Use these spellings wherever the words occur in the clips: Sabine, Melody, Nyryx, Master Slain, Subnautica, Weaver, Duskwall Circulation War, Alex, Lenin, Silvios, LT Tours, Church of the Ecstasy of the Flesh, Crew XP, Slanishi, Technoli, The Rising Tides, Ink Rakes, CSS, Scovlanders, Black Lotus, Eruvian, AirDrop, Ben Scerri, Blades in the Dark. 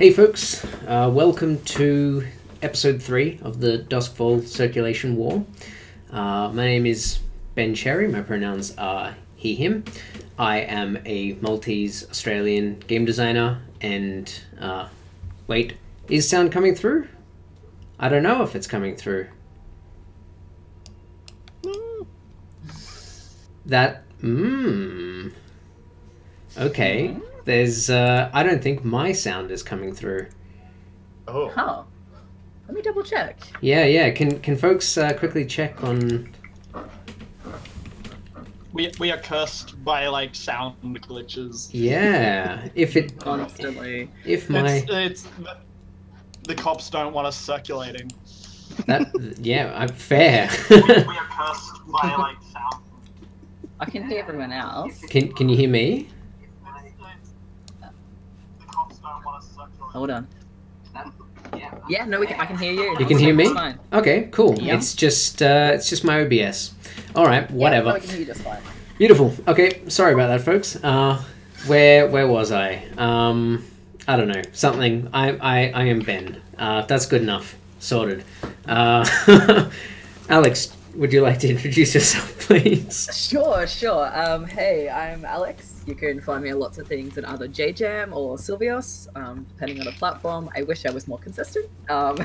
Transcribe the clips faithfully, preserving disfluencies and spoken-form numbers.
Hey folks, uh, welcome to episode three of the Duskwall Circulation War. Uh, my name is Ben Scerri, my pronouns are he, him. I am a Maltese Australian game designer and, uh, wait, is sound coming through? I don't know if it's coming through. That, mmm, okay. There's, uh, I don't think my sound is coming through. Oh. Huh. Let me double check. Yeah, yeah. Can can folks uh, quickly check on... We, we are cursed by, like, sound glitches. Yeah. If it... Constantly. If my... It's, it's the, the cops don't want us circulating. That, yeah, I'm fair. we, we are cursed by, like, sound. I can hear everyone else. Can, can you hear me? Hold on. Yeah, no, we can, I can hear you. You can hear me? It's fine. Okay, cool. Yeah. It's just uh, it's just my O B S. All right, whatever. Yeah, no, I can hear you just fine. Beautiful. Okay, sorry about that, folks. Uh, where where was I? Um, I don't know. Something. I I, I am Ben. Uh, that's good enough. Sorted. Uh, Alex, would you like to introduce yourself, please? Sure, sure. Um, hey, I'm Alex. You can find me on lots of things in either JJam or Silvios, um, depending on the platform. I wish I was more consistent. Um,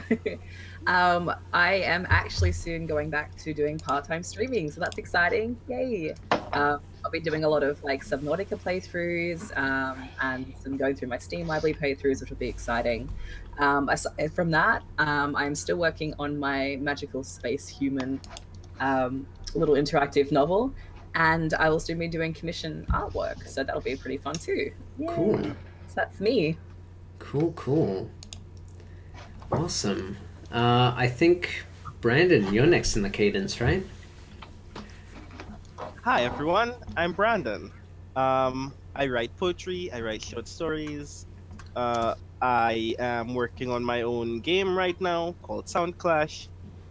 um, I am actually soon going back to doing part-time streaming, so that's exciting. Yay! Uh, I'll be doing a lot of like Subnautica playthroughs um, and some going through my Steam library playthroughs, which will be exciting. Um, aside from that, um, I'm still working on my magical space human um, little interactive novel. And I will still be doing commission artwork, so that'll be pretty fun too. Yay. Cool. So that's me. Cool, cool. Awesome. Uh, I think, Brandon, you're next in the cadence, right? Hi, everyone. I'm Brandon. Um, I write poetry. I write short stories. Uh, I am working on my own game right now called Sound Clash,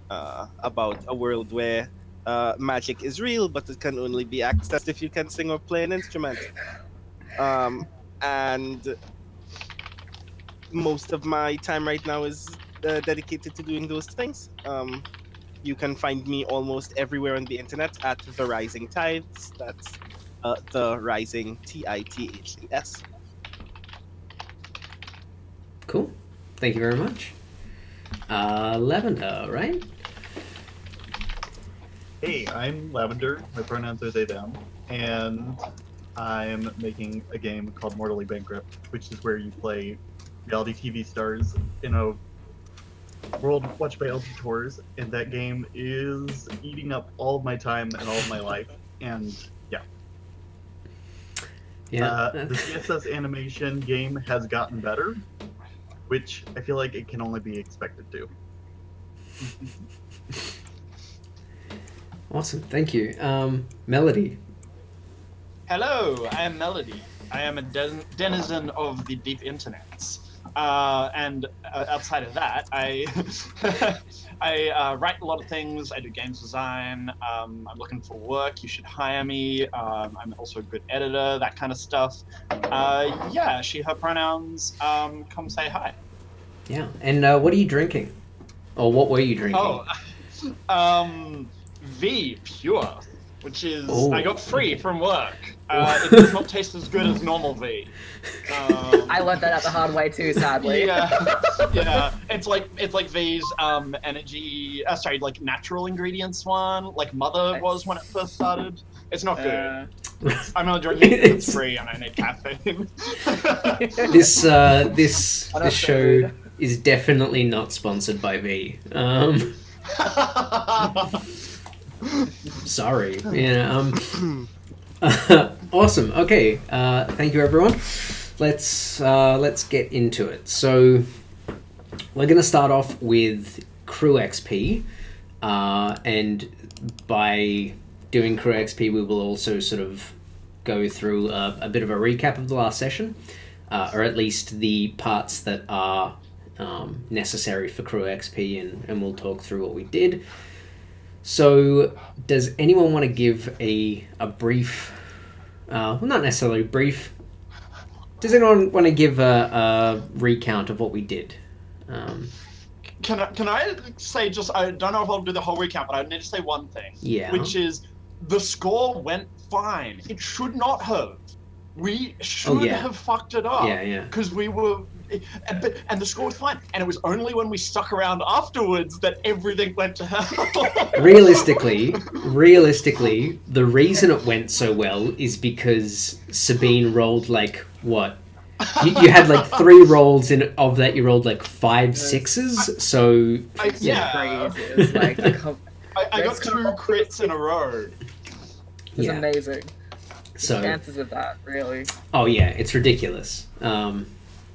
uh, about a world where Uh, magic is real, but it can only be accessed if you can sing or play an instrument. Um, and most of my time right now is uh, dedicated to doing those things. Um, you can find me almost everywhere on the internet at The Rising Tides. That's uh, The Rising T I T H E S. Cool. Thank you very much. Uh, Lavender, right? Hey, I'm Lavender, my pronouns are they, them, and I'm making a game called Mortally Bankrupt, which is where you play reality T V stars in a world watched by L T Tours, and that game is eating up all of my time and all of my life, and yeah. Yeah. Uh, the C S S animation game has gotten better, which I feel like it can only be expected to. Awesome, thank you. Um, Melody. Hello, I am Melody. I am a den denizen of the deep internets. Uh, and uh, outside of that, I I uh, write a lot of things. I do games design. Um, I'm looking for work. You should hire me. Um, I'm also a good editor, that kind of stuff. Uh, yeah, she, her pronouns. Um, come say hi. Yeah, and uh, what are you drinking? Or what were you drinking? Oh, um... V Pure, which is, oh. I got free from work. Uh, it does not taste as good as normal V. Um, I learned that out the hard way too, sadly. Yeah, yeah. It's like it's like V's um, energy, uh, sorry, like natural ingredients one, like Mother was when it first started. It's not good. Uh, I'm only drinking it for free and I need caffeine. This uh, this this show so is definitely not sponsored by V. Um. Sorry. Yeah. Um, awesome. Okay. Uh, thank you, everyone. Let's uh, let's get into it. So we're going to start off with Crew X P, uh, and by doing Crew X P, we will also sort of go through a, a bit of a recap of the last session, uh, or at least the parts that are um, necessary for Crew X P, and, and we'll talk through what we did. So, does anyone want to give a a brief, uh, well, not necessarily brief Does anyone want to give a, a recount of what we did? Um, can I, can I say just, I don't know if I'll do the whole recount, but I need to say one thing. Yeah. Which is, the score went fine. It should not have. We should oh, yeah. have fucked it up. Yeah, yeah. Because we were... And, and the score was fine. And it was only when we stuck around afterwards that everything went to hell. realistically, realistically, the reason it went so well is because Sabine rolled, like, what? You, you had, like, three rolls, in of that you rolled, like, five sixes, so... I, yeah. It was like, I, I got two crits in a row. It was yeah. amazing. So, the chances of that, really. Oh, yeah, it's ridiculous. Um...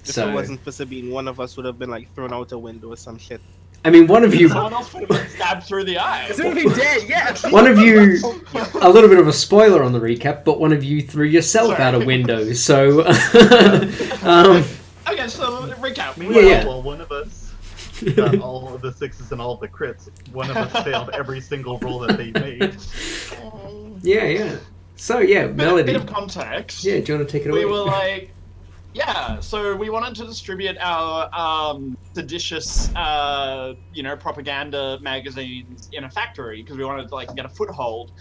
If so, it wasn't for Sabine, one of us would have been like thrown out a window or some shit. I mean, one of you. Someone else would have been stabbed through the eye. dead, yeah. One of you. A little bit of a spoiler on the recap, but one of you threw yourself Sorry. out a window. So. um, okay, so recap. We yeah, yeah. Well, one of us got all of the sixes and all of the crits. One of us failed every single roll that they made. Yeah, yeah. So yeah, bit, Melody. Bit of context. Yeah, do you want to take it away? We were like. Yeah, so we wanted to distribute our um, seditious, uh, you know, propaganda magazines in a factory because we wanted to, like, get a foothold.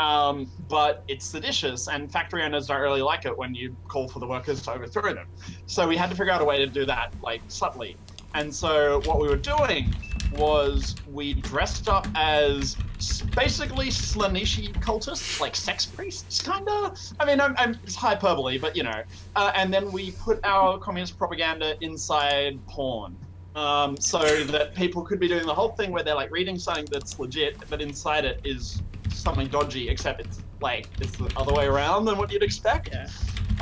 Um, but it's seditious, and factory owners don't really like it when you call for the workers to overthrow them. So we had to figure out a way to do that, like, subtly. And so what we were doing was we dressed up as basically Slanishi cultists, like sex priests, kind of. I mean, I'm, I'm, it's hyperbole, but you know. Uh, and then we put our communist propaganda inside porn. Um, so that people could be doing the whole thing where they're like reading something that's legit, but inside it is something dodgy, except it's like, it's the other way around than what you'd expect. Yeah.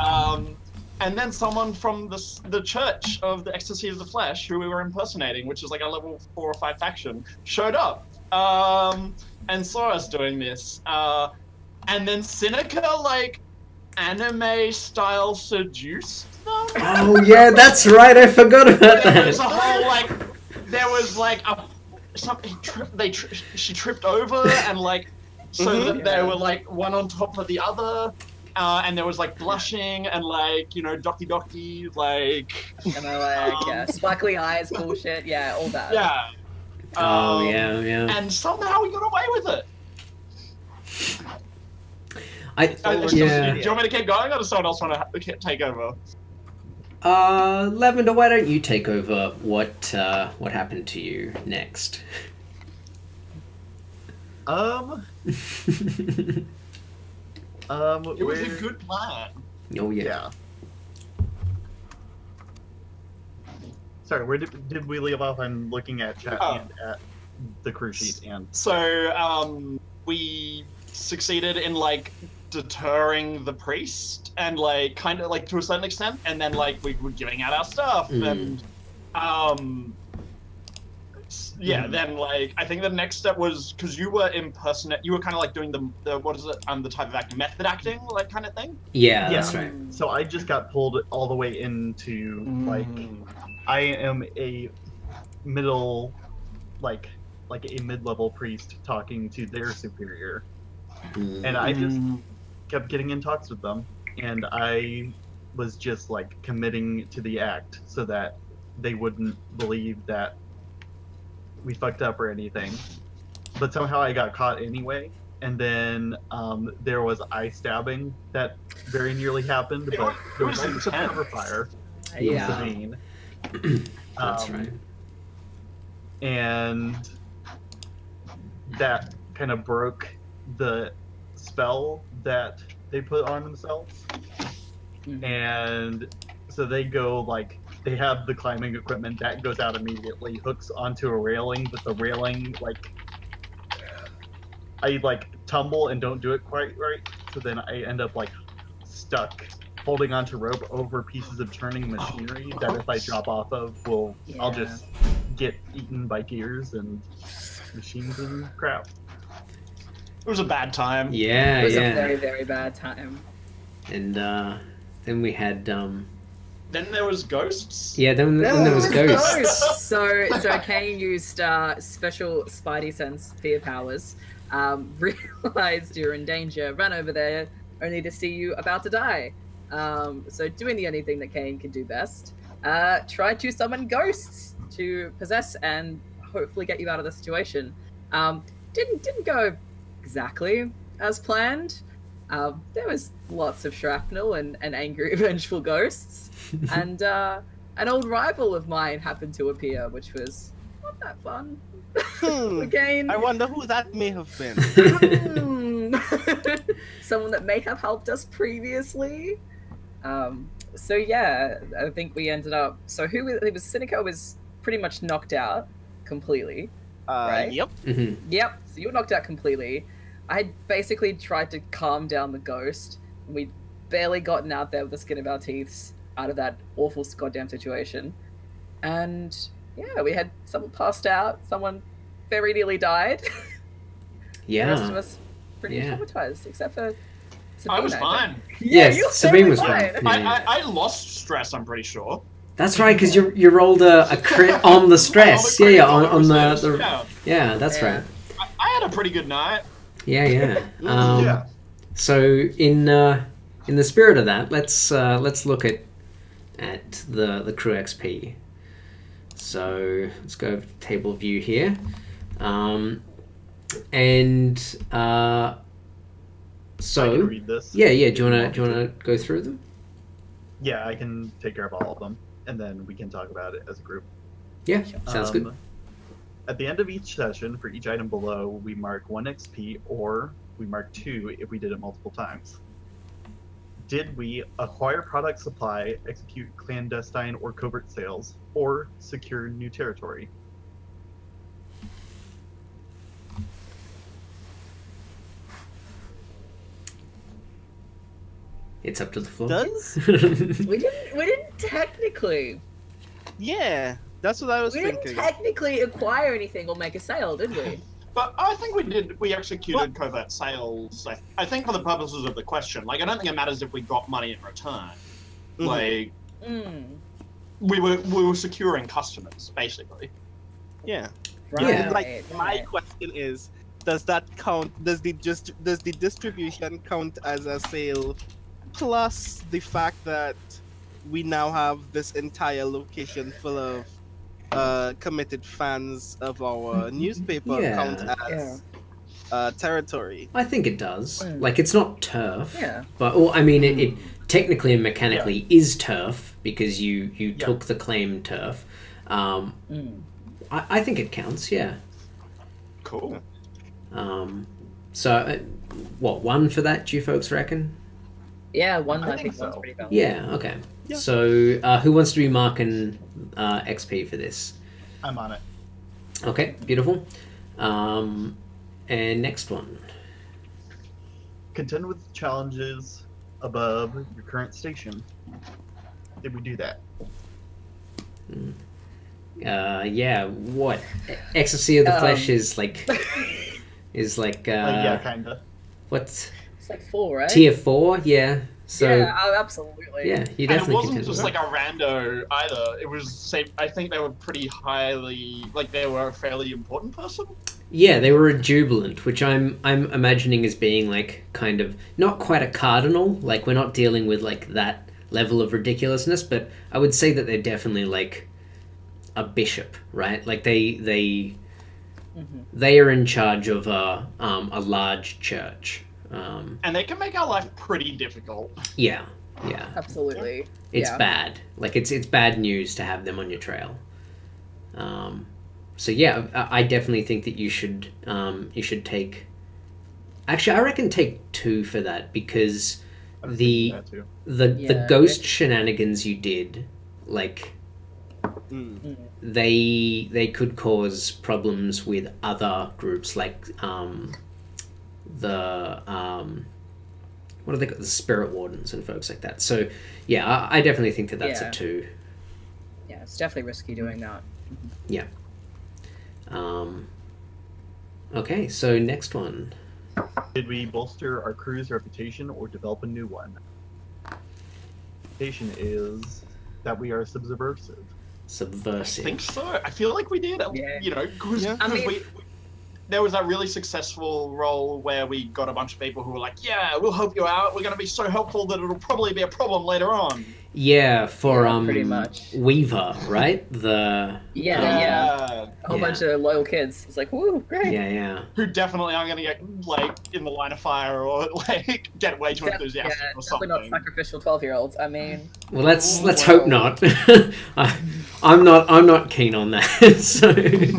Um, And then someone from the, the Church of the Ecstasy of the Flesh, who we were impersonating, which is like a level four or five faction, showed up um, and saw us doing this. Uh, and then Seneca, like, anime-style seduced them. Oh, yeah, that's right. I forgot about that. There was a whole, like, there was, like, a, something, they, she tripped over, and, like, so mm-hmm. that they were, like, one on top of the other. Uh, and there was like blushing and like, you know, doki doki, like. And I like, um, yeah, sparkly eyes, bullshit, yeah, all that. Yeah. Um, oh, yeah, yeah. And somehow we got away with it. I, I yeah. Just, do you want me to keep going or does someone else want to take over? Uh, Lavender, why don't you take over what, uh, what happened to you next? Um. Um, it was we're... a good plan. Oh yeah. yeah. Sorry, where did, did we leave off? I'm looking at chat oh. and at the crew sheet and. So um, we succeeded in like deterring the priest and like kind of like to a certain extent, and then like we were giving out our stuff mm. and um. Yeah, then like I think the next step was because you were impersonate. You were kind of like doing the, the what is it? Um, the type of acting, method acting, like kind of thing. Yeah, yeah. That's right. So I just got pulled all the way into mm. like I am a middle, like like a mid-level priest talking to their superior, mm. and I just kept getting in talks with them, and I was just like committing to the act so that they wouldn't believe that we fucked up or anything, but somehow I got caught anyway. And then um, there was eye stabbing that very nearly happened, but there was a cover fire. Yeah, that's um, right. And that kind of broke the spell that they put on themselves, mm-hmm. and so they go like. They have the climbing equipment that goes out immediately, hooks onto a railing, but the railing, like, I like tumble and don't do it quite right. So then I end up like stuck holding onto rope over pieces of turning machinery oh, that if I drop off of, will yeah. I'll just get eaten by gears and machines and crap. It was a bad time. Yeah, it was yeah. a very, very bad time. And uh, then we had, um, Then there was ghosts. Yeah, then, then oh, there was ghosts. ghosts. So, so Kane used uh, special Spidey sense fear powers. Um, realized you're in danger, ran over there, only to see you about to die. Um, so doing the only thing that Kane can do best, uh, try to summon ghosts to possess and hopefully get you out of the situation. Um, didn't didn't go exactly as planned. Uh, there was lots of shrapnel and, and angry, vengeful ghosts, and uh, an old rival of mine happened to appear, which was not that fun. Hmm. Again, I wonder who that may have been. Someone that may have helped us previously. Um, so yeah, I think we ended up. So who was, it was Seneca was pretty much knocked out completely. Uh, right? Yep. Mm-hmm. Yep. So you were knocked out completely. I basically tried to calm down the ghost. We'd barely gotten out there with the skin of our teeth out of that awful goddamn situation. And yeah, we had someone passed out. Someone very nearly died. Yeah. The rest of us pretty yeah. traumatized, except for Sabine. I was fine. Yeah, yes, Sabine was fine. fine. I, I, I lost stress, I'm pretty sure. That's right, because you you rolled a, a crit on the stress. yeah, yeah, on, on the, the yeah. yeah, that's yeah. right. I, I had a pretty good night. Yeah, yeah. Um, yeah. So in uh, in the spirit of that, let's uh, let's look at at the the crew X P. So let's go over to table view here, um, and uh, so I can read this. yeah, yeah. Do you wanna do you wanna go through them? Yeah, I can take care of all of them, and then we can talk about it as a group. Yeah, sounds um, good. At the end of each session, for each item below, we mark one X P, or we mark two if we did it multiple times. Did we acquire product supply, execute clandestine or covert sales, or secure new territory? It's up to the floor. Does? we didn't. We didn't technically. Yeah. That's what I was we thinking. We didn't technically acquire anything or make a sale, did we? But I think we did. We executed what? covert sales, I, I think, for the purposes of the question. Like, I don't think it matters if we got money in return. Mm-hmm. Like, mm. we were we were securing customers, basically. Yeah. Right. Yeah. Like, right. my question is, does that count? Does the just does the distribution count as a sale? Plus the fact that we now have this entire location full of Uh, committed fans of our newspaper yeah. count as yeah. uh, territory. I think it does. Mm. Like, it's not turf, yeah. but or, I mean, mm. it, it technically and mechanically yeah. is turf because you you yeah. took the claim turf. Um, mm. I, I think it counts. Yeah. Cool. Um, so, uh, what one for that? Do you folks reckon? Yeah, one. I, I think, think so. Pretty valid. Yeah. Okay. Yeah. So, uh, who wants to be marking uh, X P for this? I'm on it. Okay, beautiful. Um, and next one. Contend with challenges above your current station. Did we do that? Uh, yeah. What? Ecstasy of the um, Flesh is like is like. Uh, uh, yeah, kinda. What's? It's like four, right? Tier four, yeah. So, yeah, oh, absolutely. Yeah, you definitely. And it wasn't just like a rando either. It was, say, I think they were pretty highly, like they were a fairly important person. Yeah, they were a jubilant, which I'm I'm imagining as being like kind of not quite a cardinal. Like we're not dealing with like that level of ridiculousness, but I would say that they're definitely like a bishop, right? Like they they mm-hmm. they are in charge of a um, a large church. Um, and they can make our life pretty difficult. Yeah, yeah. Absolutely. It's yeah. bad. Like, it's it's bad news to have them on your trail. Um, so, yeah, I, I definitely think that you should um, you should take... Actually, I reckon take two for that, because the the, yeah, the ghost right. shenanigans you did, like, mm. they, they could cause problems with other groups, like... Um, the um what are they called? The spirit wardens and folks like that. So yeah, I, I definitely think that that's yeah. a two. Yeah, it's definitely risky doing that. Yeah. Um okay, so next one. Did we bolster our crew's reputation or develop a new one? Reputation is that we are subversive. Subversive. I think so. I feel like we did, yeah. you know, because yeah. I mean, we, we there was that really successful role where we got a bunch of people who were like, yeah, we'll help you out. We're going to be so helpful that it'll probably be a problem later on. Yeah, for um, pretty much. Weaver, right? The yeah, um, yeah, a whole yeah. bunch of loyal kids. It's like, woo, great. Yeah, yeah. Who definitely aren't going to get like in the line of fire or like get way too enthusiastic yeah, or something. Definitely not sacrificial twelve-year-olds. I mean, well, let's let's hope not. I, I'm not I'm not keen on that. So they'll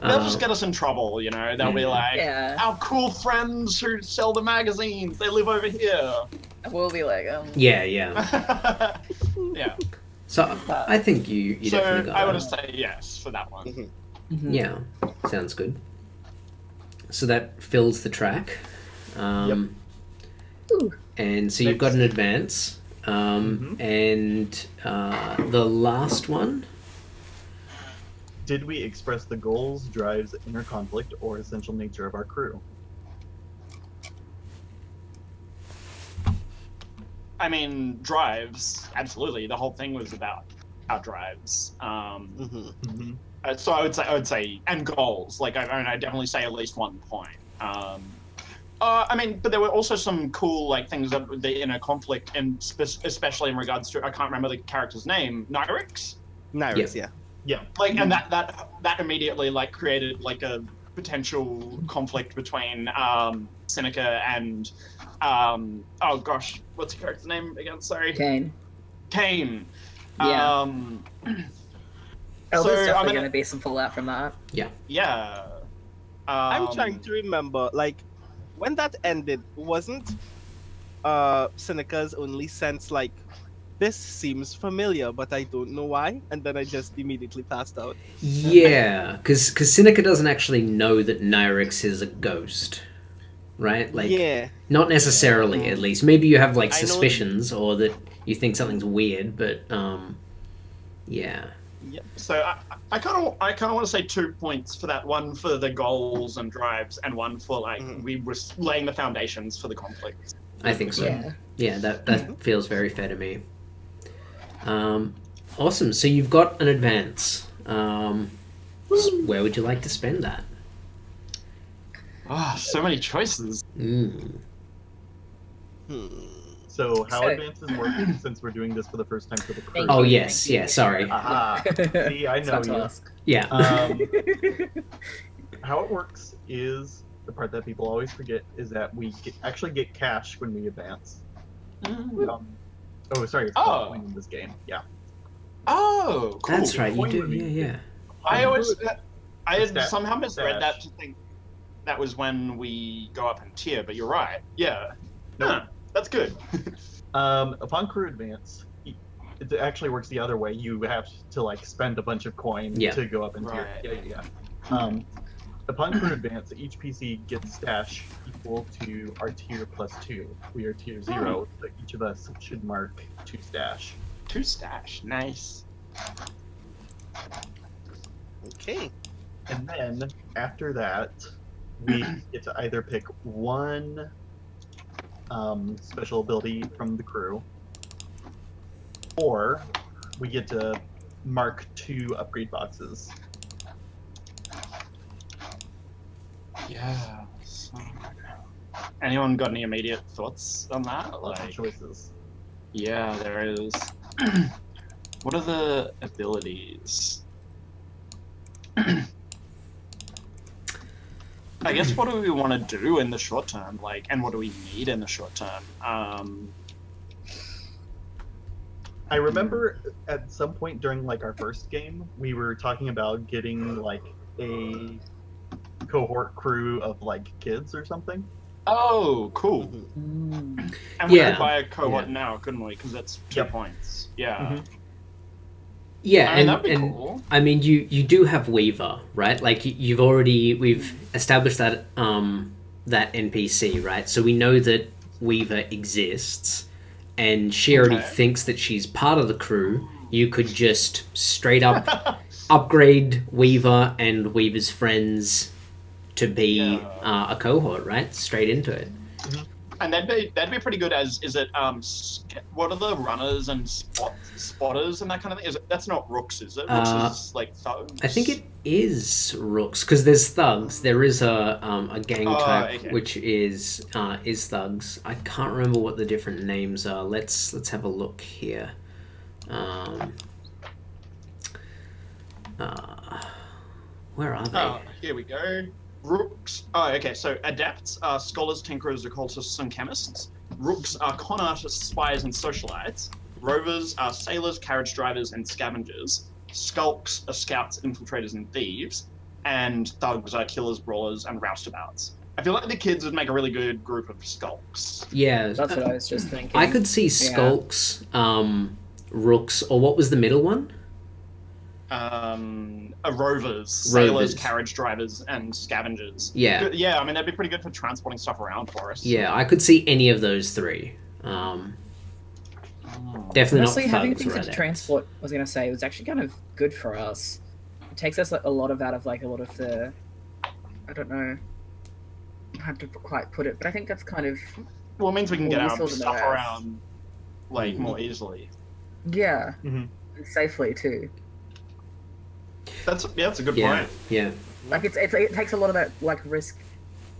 um, just get us in trouble, you know. They'll yeah, be like, yeah. our cool friends who sell the magazines. They live over here. We'll be like, um... yeah, yeah, yeah. So I think you, you so definitely got. So I want to say yes for that one. Mm-hmm. Mm-hmm. Yeah, sounds good. So that fills the track, um, yep. and so you've got an advance, um, mm-hmm. and uh, the last one. Did we express the goals, drives, inner conflict, or essential nature of our crew? I mean, drives, absolutely. The whole thing was about our drives. Um, mm-hmm. uh, so I would say, I would say, and goals. Like, I, I mean, I definitely say at least one point. Um, uh, I mean, but there were also some cool, like, things that the inner conflict, and spe especially in regards to, I can't remember the character's name, Nyryx? Nyryx, yeah. Yeah. yeah. Like, mm-hmm. and that, that, that immediately, like, created, like, a potential conflict between um, Seneca and... Um, oh gosh, what's the character's name again? Sorry, Kane. Kane. Yeah. Um, oh, so, there's definitely I mean, going to be some fallout from that. Yeah. Yeah. Um, I'm trying to remember, like, when that ended, wasn't uh, Seneca's only sense like, this seems familiar, but I don't know why, and then I just immediately passed out. Yeah, because because Seneca doesn't actually know that Nyryx is a ghost. Right? Like, yeah. not necessarily, yeah. at least. Maybe you have, like, suspicions or that you think something's weird, but, um, yeah. Yep. So I, I kind of I kind of want to say two points for that. One for the goals and drives, and one for, like, mm-hmm. we were laying the foundations for the conflict. I think so. Yeah, yeah that, that mm-hmm. feels very fair to me. Um, awesome. So you've got an advance. Um, where would you like to spend that? Ah, oh, so many choices. Mm. Hmm. So, how so, advance is working since we're doing this for the first time for the crew? Oh, yes, yeah, sorry. Aha. See, I know you. Ask. Yeah. Um, how it works is the part that people always forget is that we get, actually get cash when we advance. Mm. Um, oh, sorry, it's oh. in this game. Yeah. Oh, cool. That's right, you do. Yeah, yeah. I always. I had somehow misread that to think. That was when we go up in tier, but you're right. Yeah. No, huh, that's good. um, upon crew advance, it actually works the other way. You have to like spend a bunch of coin yeah. to go up in tier. Right. Yeah, yeah. Um, upon crew advance, each P C gets stash equal to our tier plus two. We are tier zero, oh. so each of us should mark two stash. Two stash, nice. Okay. And then after that, we get to either pick one um, special ability from the crew, or we get to mark two upgrade boxes. Yeah. Anyone got any immediate thoughts on that? Lots like, of choices. Yeah, there is. What are the abilities? I guess what do we want to do in the short term, like, and what do we need in the short term? Um, I remember at some point during, like, our first game, we were talking about getting, like, a cohort crew of, like, kids or something. Oh, cool. Mm-hmm. And we yeah. could buy a cohort yeah. now, couldn't we? Because that's two yep. points. Yeah. Mm-hmm. Yeah, I mean, and, and cool. I mean, you, you do have Weaver, right? Like, you, you've already, we've established that um, that N P C, right? So we know that Weaver exists, and she already okay. thinks that she's part of the crew. You could just straight up upgrade Weaver and Weaver's friends to be yeah. uh, a cohort, right? Straight into it. Mm-hmm. and that'd be that'd be pretty good. As is it? Um, what are the runners and spot, spotters and that kind of thing? Is it, that's not rooks, is it? Rooks uh, is like thugs. I think it is rooks because there's thugs. There is a um a gang oh, type okay. which is uh is thugs. I can't remember what the different names are. Let's let's have a look here. Um. Uh, where are they? Oh, here we go. Rooks. Oh, okay. So adepts are scholars, tinkerers, occultists, and chemists. Rooks are con artists, spies, and socialites. Rovers are sailors, carriage drivers, and scavengers. Skulks are scouts, infiltrators, and thieves. And thugs are killers, brawlers, and roustabouts. I feel like the kids would make a really good group of skulks. Yeah, that's what I was just thinking. I could see skulks, yeah. um, rooks, or what was the middle one? Um, uh, rovers, sailors, carriage drivers, and scavengers. Yeah, yeah. I mean, that'd be pretty good for transporting stuff around for us. Yeah, I could see any of those three. Um, oh. Definitely Honestly, not. Having things right to transport, I was gonna say, was actually kind of good for us. It takes us like a lot of out of like a lot of the, I don't know, how to quite put it, but I think that's kind of well, it means we can get our stuff around like mm-hmm. more easily. Yeah, mm-hmm. and safely too. That's yeah, that's a good yeah, point. Yeah, like it's, it's it takes a lot of that like risk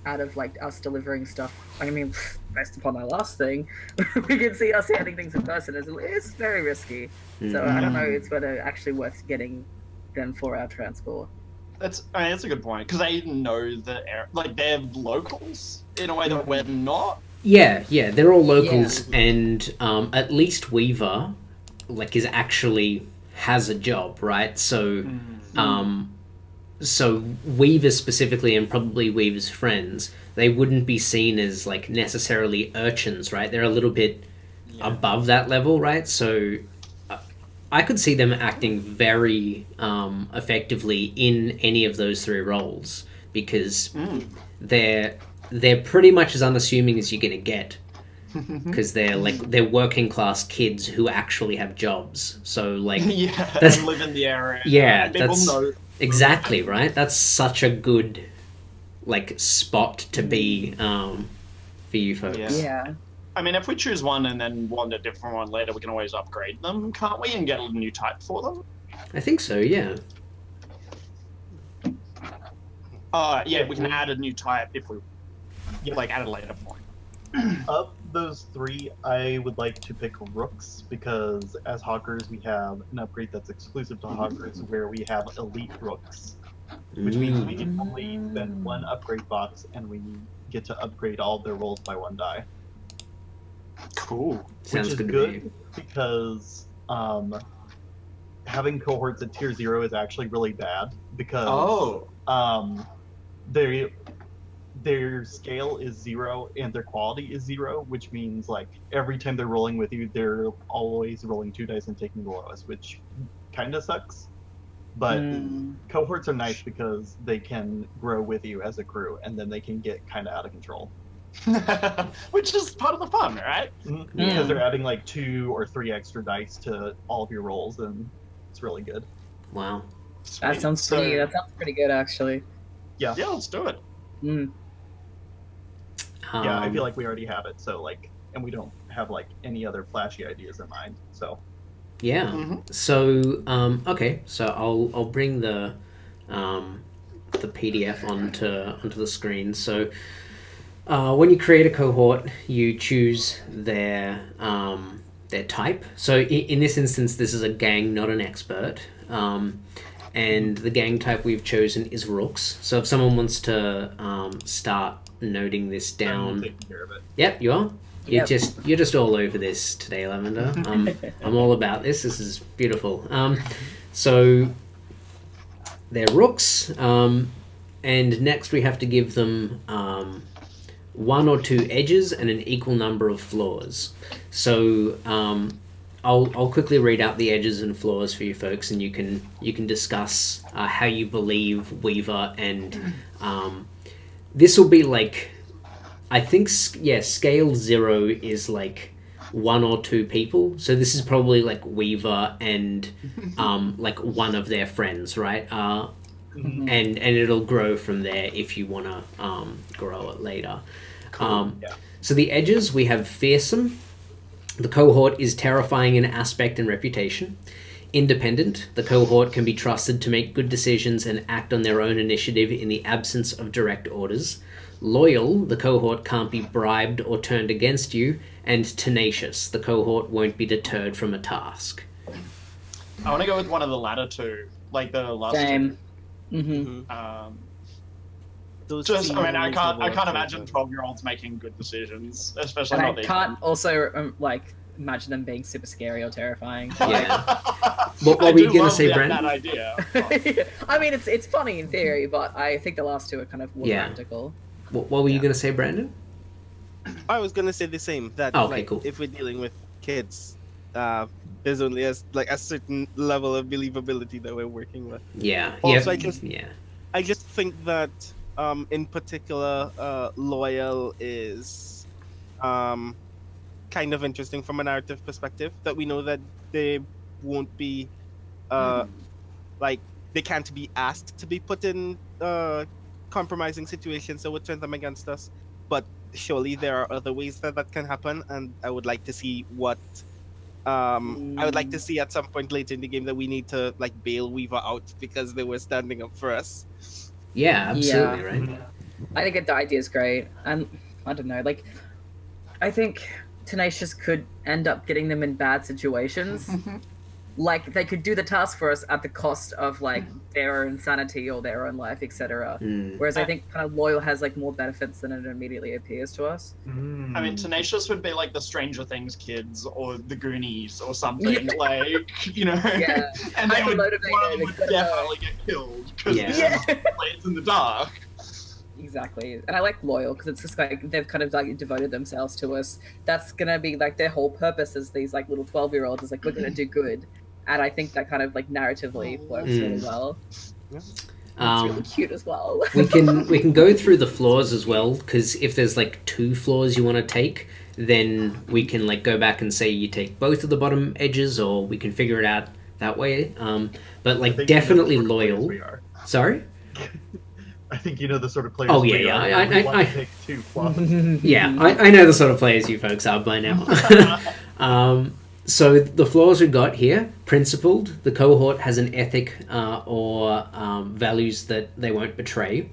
out of like us delivering stuff. I mean, based upon my last thing, we can see us handing things in person. It's, it's very risky. Mm. So I don't know. It's whether actually worth getting them for our transport. That's I mean, that's a good point because they know the like they're locals in a way that we're not. Yeah, yeah, they're all locals, yeah. and um, at least Weaver like is actually has a job, right? So. Mm. Um, so Weaver specifically, and probably Weaver's friends, they wouldn't be seen as like necessarily urchins, right? They're a little bit yeah. above that level, right? So uh, I could see them acting very um, effectively in any of those three roles because mm. they're they're pretty much as unassuming as you're gonna get because they're like they're working class kids who actually have jobs, so like yeah that's, live in the area yeah that's know. Exactly right, that's such a good like spot to be um for you folks. Yeah. yeah I mean if we choose one and then want a different one later we can always upgrade them, can't we, and get a new type for them? I think so, yeah. Uh yeah, we can add a new type if we get like at a later point. Of those three, I would like to pick rooks because as hawkers we have an upgrade that's exclusive to hawkers where we have elite rooks, which means we can only spend one upgrade box and we get to upgrade all their rolls by one die. Cool. Sounds good. Which is good because um, having cohorts at tier zero is actually really bad because oh. um, they. Their scale is zero and their quality is zero, which means like every time they're rolling with you, they're always rolling two dice and taking the lowest, which kind of sucks. But mm. cohorts are nice because they can grow with you as a crew, and then they can get kind of out of control, which is part of the fun, right? Mm-hmm. yeah. Because they're adding like two or three extra dice to all of your rolls, and it's really good. Wow, Sweet. that sounds so, pretty. That sounds pretty good, actually. Yeah, yeah, let's do it. Mm. Yeah, I feel like we already have it, so like, and we don't have like any other flashy ideas in mind, so. Yeah. Mm-hmm. So, um, okay, so I'll I'll bring the um, the P D F onto onto the screen. So, uh, when you create a cohort, you choose their um, their type. So in, in this instance, this is a gang, not an expert. Um, and the gang type we've chosen is rooks. So if someone wants to um, start noting this down. Care of it. Yep, you are. You're yep. just you're just all over this today, Lavender. Um, I'm all about this. This is beautiful. Um, so they're rooks, um, and next we have to give them um, one or two edges and an equal number of floors. So um, I'll I'll quickly read out the edges and floors for you folks, and you can you can discuss uh, how you believe Weaver and. Um, This will be like, I think, yeah, scale zero is like one or two people. So this is probably like Weaver and um, like one of their friends, right? Uh, mm-hmm. And and it'll grow from there if you want to um, grow it later. Cool. Um, yeah. So the edges, we have fearsome. The cohort is terrifying in aspect and reputation. Independent, the cohort can be trusted to make good decisions and act on their own initiative in the absence of direct orders. Loyal, the cohort can't be bribed or turned against you. And tenacious, the cohort won't be deterred from a task. I want to go with one of the latter two, like the last Same. two. Mm-hmm. um, Those just, I mean, I can't, I can't imagine twelve-year-olds making good decisions, especially and not I these can't ones. Also, um, like, imagine them being super scary or terrifying. Yeah. What were we going to say, Brandon? I do love that idea. I mean, it's, it's funny in theory, but I think the last two are kind of more yeah. practical. What, what were yeah. you going to say, Brandon? I was going to say the same, that oh, okay, like, cool. if we're dealing with kids, uh, there's only a, like, a certain level of believability that we're working with. Yeah. Also, yep. I, just, yeah. I just think that, um, in particular, uh, loyal is um, kind of interesting from a narrative perspective, that we know that they won't be, uh, mm. like, they can't be asked to be put in uh, compromising situations that would turn them against us, but surely there are other ways that that can happen, and I would like to see what um mm. I would like to see at some point later in the game that we need to like bail Weaver out because they were standing up for us. Yeah, absolutely. Yeah. Right. I think the idea is great, and um, I don't know, like I think tenacious could end up getting them in bad situations. Like they could do the task for us at the cost of like their own sanity or their own life, et cetera. Mm. Whereas I think kind of loyal has like more benefits than it immediately appears to us. Mm. I mean, tenacious would be like the Stranger Things kids or the Goonies or something, yeah. like you know. Yeah. And they would, one would definitely get killed because yeah. yeah. it's in the dark. Exactly, and I like loyal because it's just like they've kind of like devoted themselves to us. That's gonna be like their whole purpose as these like little twelve-year-olds is like we're gonna do good. And I think that kind of like narratively works mm. really well. Yeah. Um, it's really cute as well. we can we can go through the flaws as well, because if there's like two flaws you want to take, then we can like go back and say you take both of the bottom edges, or we can figure it out that way. Um, but like definitely you know loyal. We are. Sorry. I think you know the sort of players. Oh yeah, we yeah. Are. I, I, we I, want I to take two flaws. Yeah, I, I know the sort of players you folks are by now. um. So the flaws we've got here: principled, the cohort has an ethic uh, or um, values that they won't betray.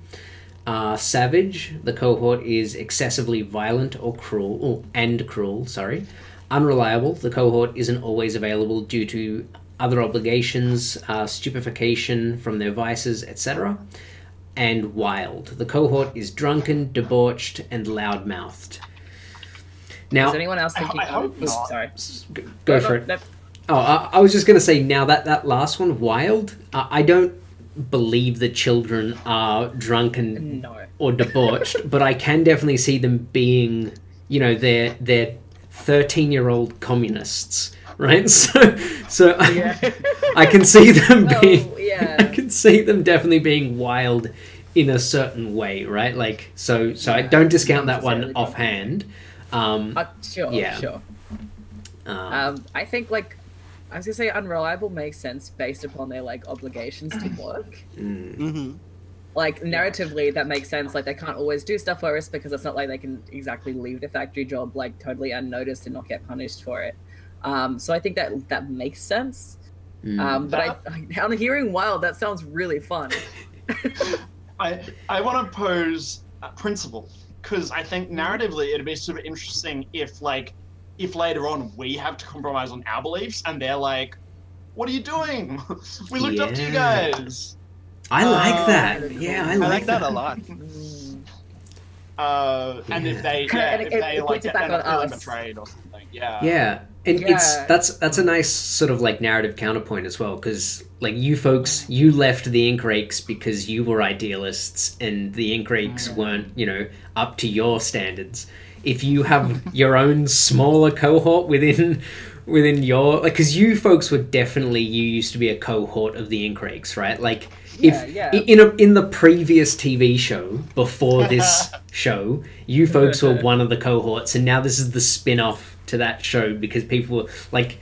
Uh, savage, the cohort is excessively violent or cruel, or, and cruel, sorry. Unreliable, the cohort isn't always available due to other obligations, uh, stupefaction from their vices, et cetera. And wild, the cohort is drunken, debauched, and loud-mouthed. Now, is anyone else thinking? I, I hope oh, not. Sorry, go, go for it. No. Oh, I, I was just going to say. Now that that last one, wild. Uh, I don't believe the children are drunken no. or debauched, but I can definitely see them being, you know, they're they're thirteen-year-old communists, right? So, so yeah. I, I can see them being. Well, yeah. I can see them definitely being wild in a certain way, right? Like so. So yeah, I don't discount that one offhand. Drunk. Um, uh, sure, yeah. sure. Um, um, I think, like, I was going to say unreliable makes sense based upon their, like, obligations to work. Mm-hmm. Like, narratively, that makes sense. Like, they can't always do stuff for us because it's not like they can exactly leave the factory job, like, totally unnoticed and not get punished for it. Um, so I think that that makes sense. Mm. Um, but uh, I, on hearing wild, that sounds really fun. I, I want to pose a principle. Because I think narratively it'd be super interesting if like, if later on we have to compromise on our beliefs and they're like, what are you doing? We looked yeah. up to you guys. I uh, like that. Yeah, I like, I like that. that a lot. uh, yeah. And if they, yeah, and if it, they it, like, it get, end up feeling betrayed or something, yeah. Yeah, and yeah. it's that's that's a nice sort of like narrative counterpoint as well, because like you folks, you left the Ink Rakes because you were idealists and the Ink Rakes mm. weren't, you know, up to your standards. If you have your own smaller cohort within within your, like, because you folks were definitely, you used to be a cohort of the Ink Rakes, right? Like if yeah, yeah. in a, in the previous T V show before this show, you folks were one of the cohorts, and now this is the spin-off to that show because people were like,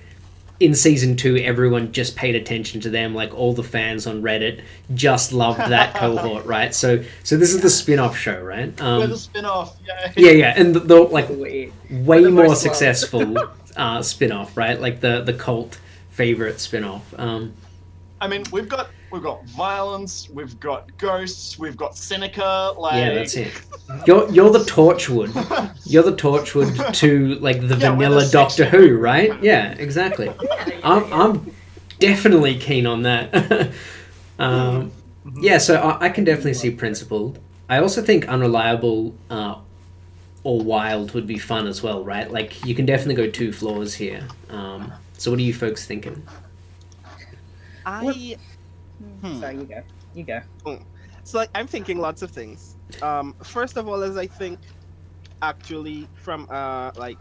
in season two, everyone just paid attention to them. Like, all the fans on Reddit just loved that cohort, right? So, so this is the spin-off show, right? Um, We're the spin-off, yeah. Yeah, yeah, and the, the like way the more successful uh, spin-off, right? Like the the cult favorite spin-off. Um, I mean, we've got we've got violence, we've got ghosts, we've got Seneca. Like, yeah, that's it. You're you're the Torchwood. You're the Torchwood to like the yeah, vanilla the Doctor Who, right? Yeah, exactly. I'm I'm definitely keen on that. um, yeah, so I, I can definitely see Principled. I also think Unreliable uh, or Wild would be fun as well, right? Like, you can definitely go two floors here. Um, so what are you folks thinking? I. Hmm. So you go. You go. Hmm. So like, I'm thinking lots of things. Um, first of all, is I think actually from uh like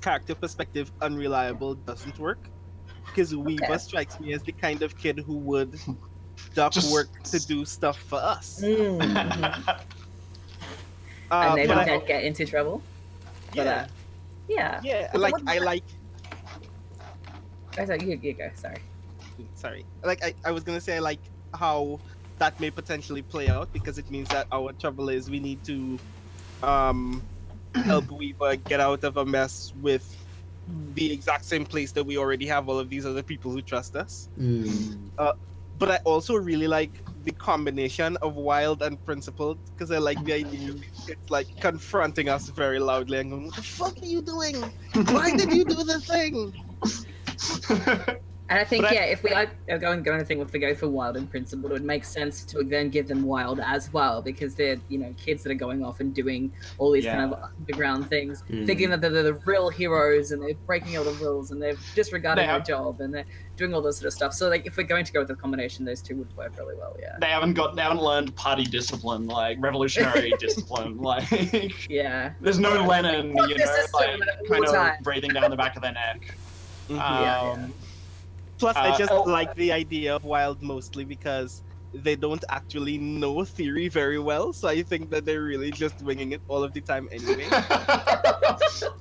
character perspective, Unreliable doesn't work because Weaver okay. strikes me as the kind of kid who would duck Just... work to do stuff for us. Mm. uh, and they don't I... get into trouble. Yeah. But, uh, yeah. Yeah. But like I like. I thought you, you go. Sorry. Sorry. Like I, I was gonna say, like how that may potentially play out because it means that our trouble is we need to um, help Weaver get out of a mess with the exact same place that we already have all of these other people who trust us. Mm. Uh, but I also really like the combination of Wild and Principled because I like the idea of it's like confronting us very loudly and going, "What the fuck are you doing? Why did you do the thing?" And I think, but yeah, I, if we are going, going to think if we go for Wild and Principled, it would make sense to then give them Wild as well, because they're, you know, kids that are going off and doing all these yeah. kind of underground things, mm. thinking that they're the real heroes and they're breaking all the rules and they're disregarding they have, their job and they're doing all this sort of stuff. So, like, if we're going to go with a combination, those two would work really well, yeah. They haven't got, they haven't learned party discipline, like, revolutionary discipline, like... Yeah. There's no yeah. Lenin, like, you know, like, kind of time. breathing down the back of their neck. Mm-hmm. um, yeah, yeah. Plus, uh, I just oh, like the idea of Wild mostly because they don't actually know theory very well, so I think that they're really just winging it all of the time anyway.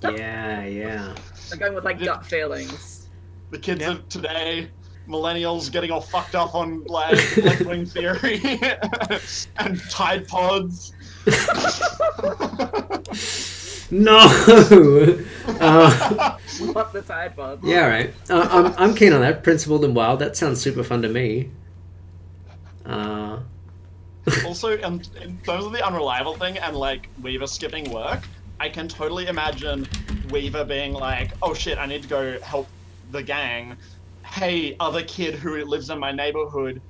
Yeah, yeah. They're going with, like, the, gut feelings. The kids yeah. of today, millennials, getting all fucked up on, like, left-wing theory and Tide Pods. No. Uh, what the Tide Pods? Yeah, right. Uh, I'm I'm keen on that. Principled and Wild. That sounds super fun to me. Uh. Also, um, in terms of the Unreliable thing and like Weaver skipping work, I can totally imagine Weaver being like, "Oh shit, I need to go help the gang. Hey, other kid who lives in my neighborhood,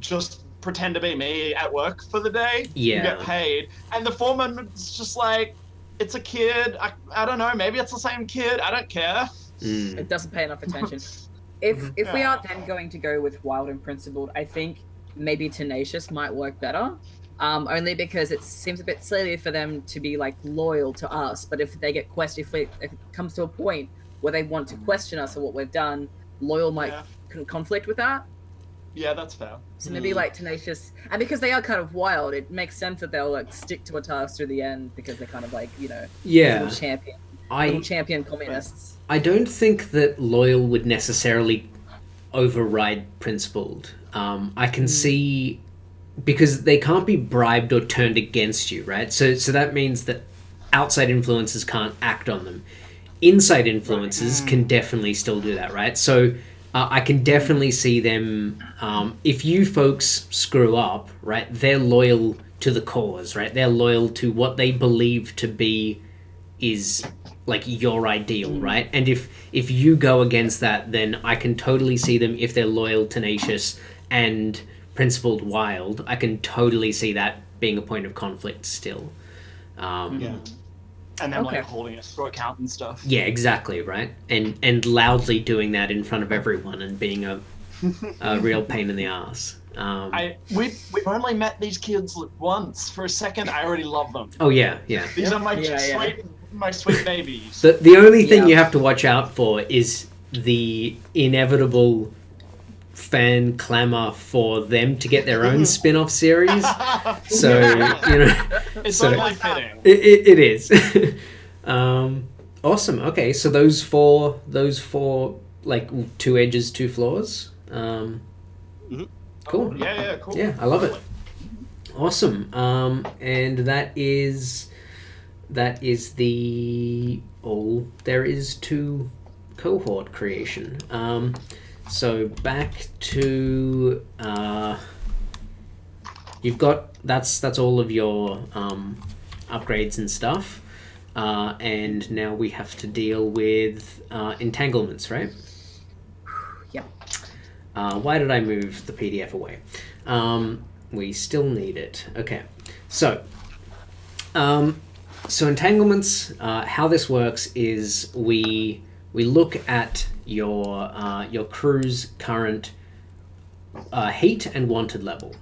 just pretend to be me at work for the day. Yeah, you get paid." And the foreman's just like, "It's a kid. I, I don't know. Maybe it's the same kid. I don't care." Mm. It doesn't pay enough attention. if if yeah. we are then going to go with Wild and Principled, I think maybe Tenacious might work better. Um, only because it seems a bit silly for them to be like loyal to us. But if they get questioned, if, we, if it comes to a point where they want to question us or what we've done, loyal might yeah. conflict with that. Yeah, that's fair. So maybe mm. like Tenacious, and because they are kind of wild, it makes sense that they'll like stick to a task through the end because they're kind of like, you know, yeah, little champion, I, little champion communists. I don't think that loyal would necessarily override Principled. Um, I can mm. see because they can't be bribed or turned against you, right? So, so that means that outside influences can't act on them. Inside influences right. can definitely still do that, right? So. Uh, I can definitely see them, um, if you folks screw up, right, they're loyal to the cause, right? They're loyal to what they believe to be is, like, your ideal, right? And if, if you go against that, then I can totally see them, if they're loyal, tenacious, and principled wild, I can totally see that being a point of conflict still. Um, yeah. And then okay. like holding us for account and stuff. Yeah, exactly, right? And and loudly doing that in front of everyone and being a a real pain in the ass. Um, I we've we've only met these kids once. For a second, I already love them. Oh yeah, yeah. These are my yeah, sweet yeah. my sweet babies. The the only thing yeah. you have to watch out for is the inevitable fan clamor for them to get their own spin-off series, so you know it's so totally fitting. It, it, it is. um, awesome. Okay, so those four, those four like two edges, two floors. Um, mm-hmm. Cool. Oh, yeah, yeah, cool. Yeah, I love it. Awesome. Um, and that is that is the all there is to cohort creation. Um, so back to uh, you've got that's that's all of your um, upgrades and stuff. Uh, and now we have to deal with uh, entanglements, right? Yeah. Uh, why did I move the P D F away? Um, we still need it. Okay. So, um, so entanglements. Uh, how this works is we we look at your uh, your crew's current uh, heat and wanted level.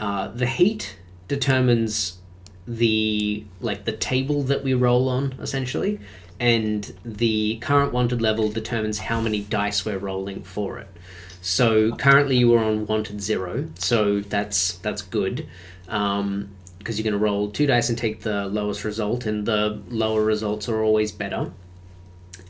Uh, the heat determines the like the table that we roll on, essentially, and the current wanted level determines how many dice we're rolling for it. So currently you are on wanted zero, so that's that's good, um because you're going to roll two dice and take the lowest result, and the lower results are always better.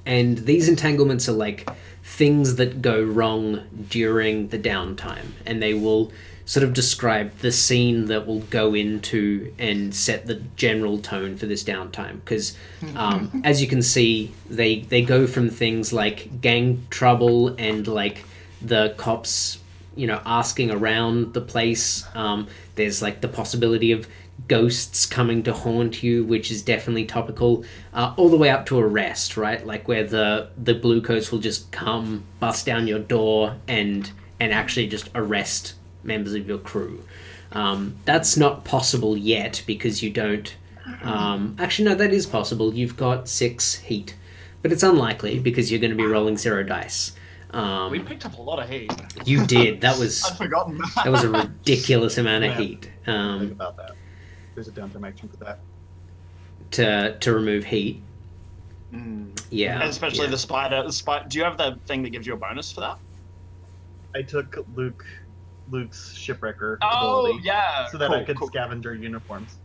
And these entanglements are like things that go wrong during the downtime, and they will sort of describe the scene that we'll go into and set the general tone for this downtime. Because um, as you can see, they they go from things like gang trouble and like the cops, you know, asking around the place. Um, there's like the possibility of ghosts coming to haunt you, which is definitely topical, uh, all the way up to arrest, right? Like where the, the blue coats will just come, bust down your door and and actually just arrest members of your crew. Um, that's not possible yet because you don't um, actually no that is possible. You've got six heat, but it's unlikely because you're going to be rolling zero dice. Um, we picked up a lot of heat. You did. That was I'd forgotten that. That was a ridiculous amount of yeah. heat. Um, think about that. There's a downtime action for that. To to remove heat. Mm. Yeah. And especially yeah. the spider. The spider. Do you have the thing that gives you a bonus for that? I took Luke. Luke's shipwrecker oh, ability, yeah. so that cool, I could cool. scavenger uniforms.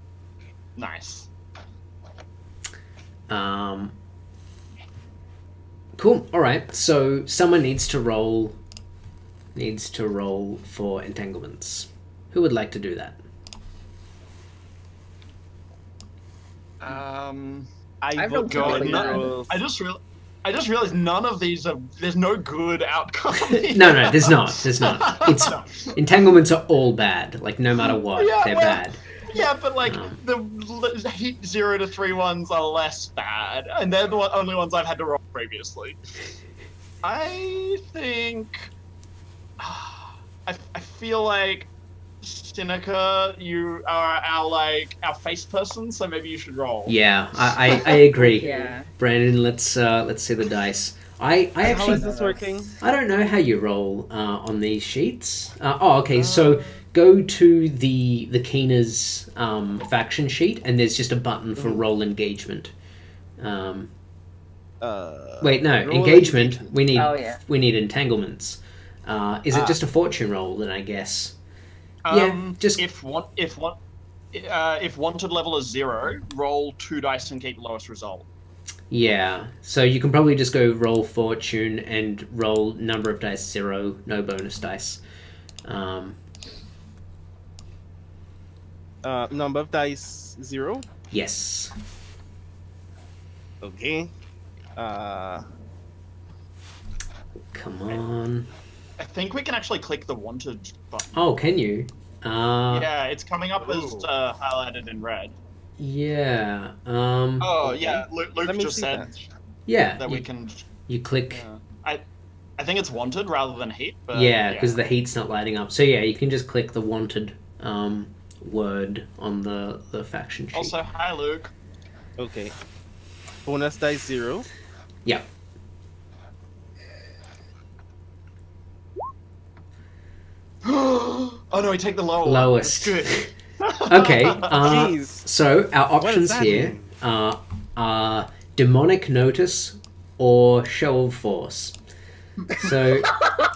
Nice. Um. Cool. All right. So someone needs to roll. Needs to roll for entanglements. Who would like to do that? Um. I I've forgot. Not, I just real. I just realized none of these are. There's no good outcome. no, no, there's not. There's not. It's no. Entanglements are all bad. Like no matter what, yeah, they're well, bad. Yeah, but like um, the heat zero to three ones are less bad, and they're the only ones I've had to roll previously. I think. Uh, I I feel like Seneca, you are our like our face person, so maybe you should roll. Yeah, I I, I agree. yeah. Brandon, let's uh, let's see the dice. I I actually. How is this working? I don't know how you roll uh, on these sheets. Uh, oh, okay. Uh, so go to the the Keena's um, faction sheet, and there's just a button for roll engagement. Um. Uh, wait, no engagement. engagement. We need oh, yeah. we need entanglements. Uh, is ah. it just a fortune roll then? I guess. Yeah, um, just if one if one uh, if wanted level is zero, roll two dice and keep the lowest result. Yeah, so you can probably just go roll fortune and roll number of dice zero, no bonus dice. Um, uh, number of dice zero. Yes. Okay. Uh, Come on. I think we can actually click the wanted button. Oh, can you? Uh, yeah, it's coming up ooh. as uh, highlighted in red. Yeah. Um, oh, yeah. Luke, Luke just said that. Yeah, that you, we can... You click... Yeah. I I think it's wanted rather than heat. But yeah, because yeah. the heat's not lighting up. So yeah, you can just click the wanted um, word on the, the faction sheet. Also, hi, Luke. Okay. Bonus dice zero. Yeah. Oh no, I take the lower lowest. Good. okay. Uh, Jeez. So our options here uh, are demonic notice or show of force. So,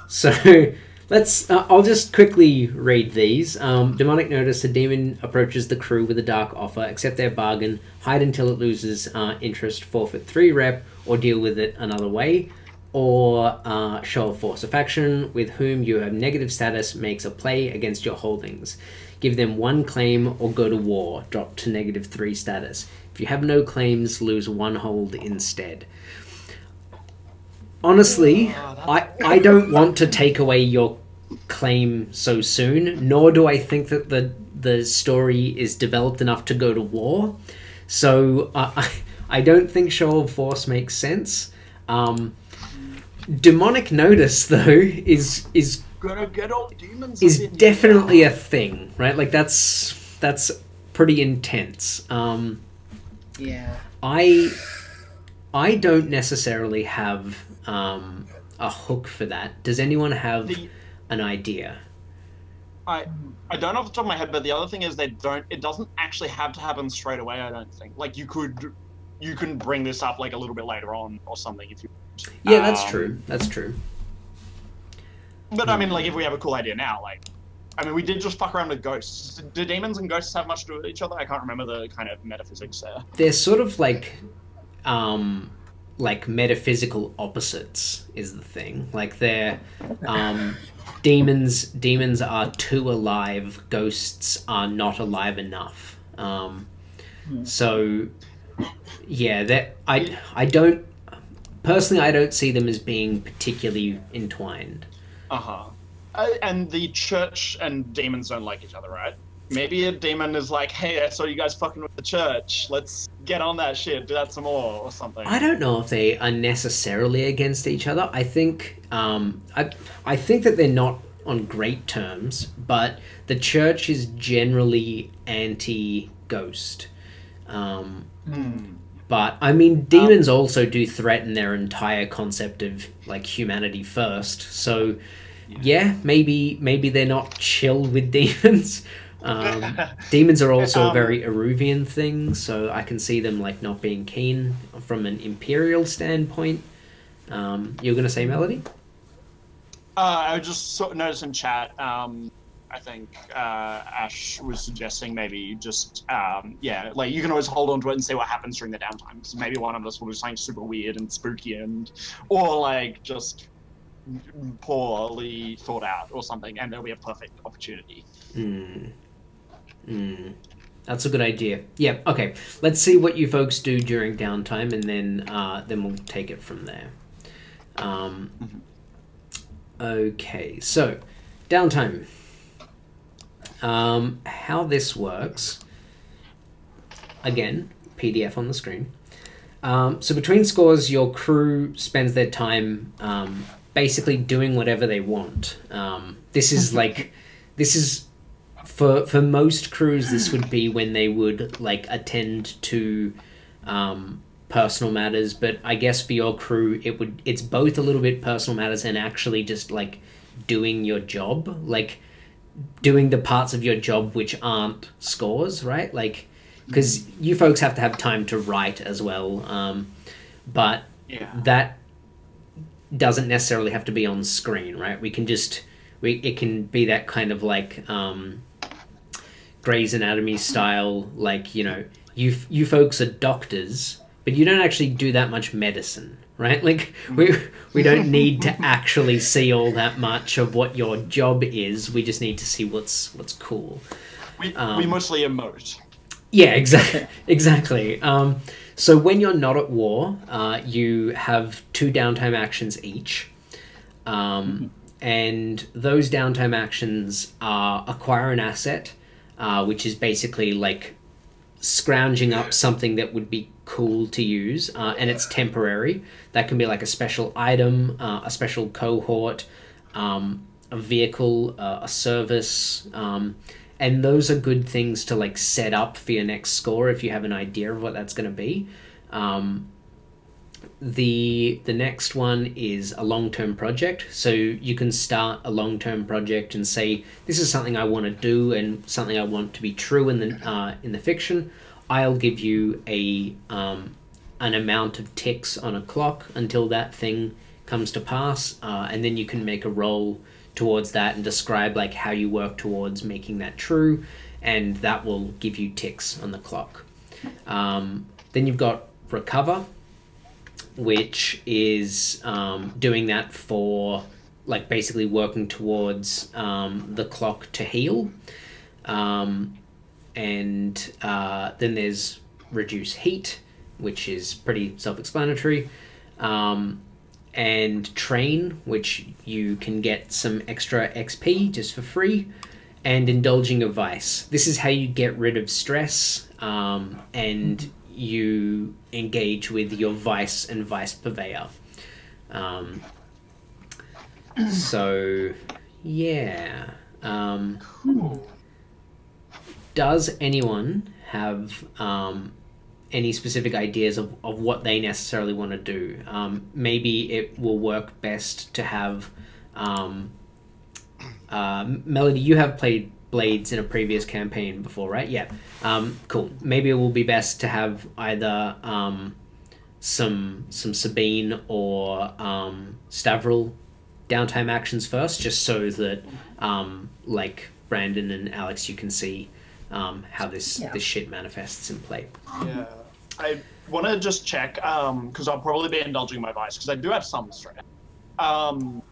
so let's. Uh, I'll just quickly read these. Um, demonic notice: a demon approaches the crew with a dark offer. Accept their bargain. Hide until it loses uh, interest. Forfeit three rep, or deal with it another way. or uh, show of force. A faction with whom you have negative status makes a play against your holdings. Give them one claim or go to war. Drop to negative three status. If you have no claims, lose one hold instead. Honestly, oh, I, I don't want to take away your claim so soon, nor do I think that the, the story is developed enough to go to war. So uh, I, I don't think show of force makes sense. Um, demonic notice, though, is is gonna get all demons is definitely here. a thing, right? Like that's that's pretty intense. Um, yeah, I I don't necessarily have um, a hook for that. Does anyone have the, an idea? I I don't off the top of my head, but the other thing is they don't. It doesn't actually have to happen straight away. I don't think. Like you could. You can bring this up like a little bit later on or something if you. Yeah, um, that's true. That's true. But I mean, like, if we have a cool idea now, like, I mean, we did just fuck around with ghosts. Do demons and ghosts have much to do with each other? I can't remember the kind of metaphysics there. They're sort of like, um, like metaphysical opposites is the thing. Like they're, um, demons. Demons are too alive. Ghosts are not alive enough. Um, hmm. so. Yeah, that I I don't personally I don't see them as being particularly entwined. Uh-huh. Uh, and the church and demons don't like each other, right? Maybe a demon is like, "Hey, I saw you guys fucking with the church. Let's get on that shit. Do that some more or something." I don't know if they are necessarily against each other. I think um I I think that they're not on great terms, but the church is generally anti-ghost. Um Hmm. But I mean, demons um, also do threaten their entire concept of like humanity first. So, yeah, yeah maybe maybe they're not chill with demons. Um, demons are also um, a very Eruvian thing, so I can see them like not being keen from an imperial standpoint. Um, you're gonna say Melody? Uh, I just so noticed in chat. Um... I think uh, Ash was suggesting maybe just, um, yeah, like you can always hold on to it and see what happens during the downtime. Because maybe one of us will do something super weird and spooky and, or like just poorly thought out or something, and there'll be a perfect opportunity. Mm. Mm. That's a good idea. Yeah, okay. Let's see what you folks do during downtime and then, uh, then we'll take it from there. Um, mm-hmm. Okay, so downtime. Um, how this works, again, P D F on the screen. Um, so between scores, your crew spends their time um, basically doing whatever they want. Um, this is like, this is, for, for most crews, this would be when they would like attend to um, personal matters. But I guess for your crew, it would, it's both a little bit personal matters and actually just like doing your job. Like, doing the parts of your job which aren't scores, right? Like, because you folks have to have time to write as well, um, but yeah. That doesn't necessarily have to be on screen, right? We can just, we it can be that kind of like um, Grey's Anatomy style, like, you know, you you folks are doctors, but you don't actually do that much medicine, right? Like we we don't need to actually see all that much of what your job is. We just need to see what's what's cool. We um, we mostly emote. Yeah, exactly. Exactly. Um, so when you're not at war, uh, you have two downtime actions each, um, and those downtime actions are acquire an asset, uh, which is basically like scrounging up something that would be cool to use, uh, and it's temporary. That can be like a special item, uh, a special cohort, um, a vehicle, uh, a service, um, and those are good things to like set up for your next score if you have an idea of what that's going to be. Um, the the next one is a long-term project, so you can start a long-term project and say this is something I want to do and something I want to be true in the uh, in the fiction. I'll give you a um, an amount of ticks on a clock until that thing comes to pass, uh, and then you can make a roll towards that and describe like how you work towards making that true, and that will give you ticks on the clock. Um, then you've got recover, which is um, doing that for, like, basically working towards um, the clock to heal. Um, and uh, then there's reduce heat, which is pretty self-explanatory. Um, and train, which you can get some extra X P just for free. And indulging a vice. This is how you get rid of stress, um, and you engage with your vice and vice purveyor. Um, so, yeah. Um, cool. Does anyone have um, any specific ideas of, of what they necessarily want to do? Um, maybe it will work best to have... Um, Uh, Melody, you have played Blades in a previous campaign before, right? Yeah. Um, cool. Maybe it will be best to have either um, some some Sabine or um, Stavril downtime actions first, just so that, um, like, Brandon and Alex, you can see um, how this, yeah. this shit manifests in play. Yeah. I want to just check, because um, I'll probably be indulging my vice, because I do have some strength. Um...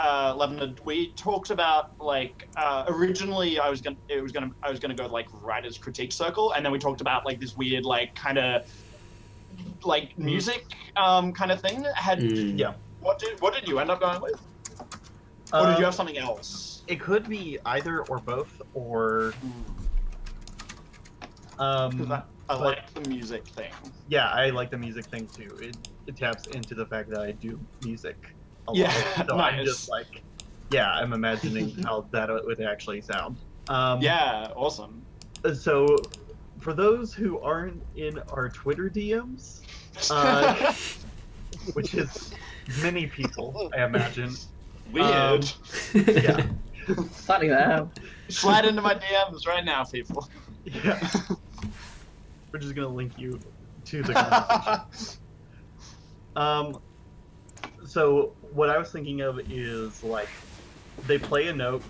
Uh, Lavender, we talked about, like, uh, originally I was gonna it was gonna I was gonna go like writer's critique circle, and then we talked about like this weird like kind of like music um, kind of thing. Had mm. yeah. What did what did you end up going with? Or um, did you have something else? It could be either or both, or um. I, I but, like the music thing. Yeah, I like the music thing too. It it taps into the fact that I do music. Yeah, so nice. I'm just like, yeah, I'm imagining how that would actually sound. Um, yeah, awesome. So, for those who aren't in our Twitter D Ms, uh, which is many people, I imagine. Weird. Um, yeah. Funny that. Slide into my D Ms right now, people. Yeah. We're just gonna link you to the conversation. um. So what I was thinking of is, like, they play a note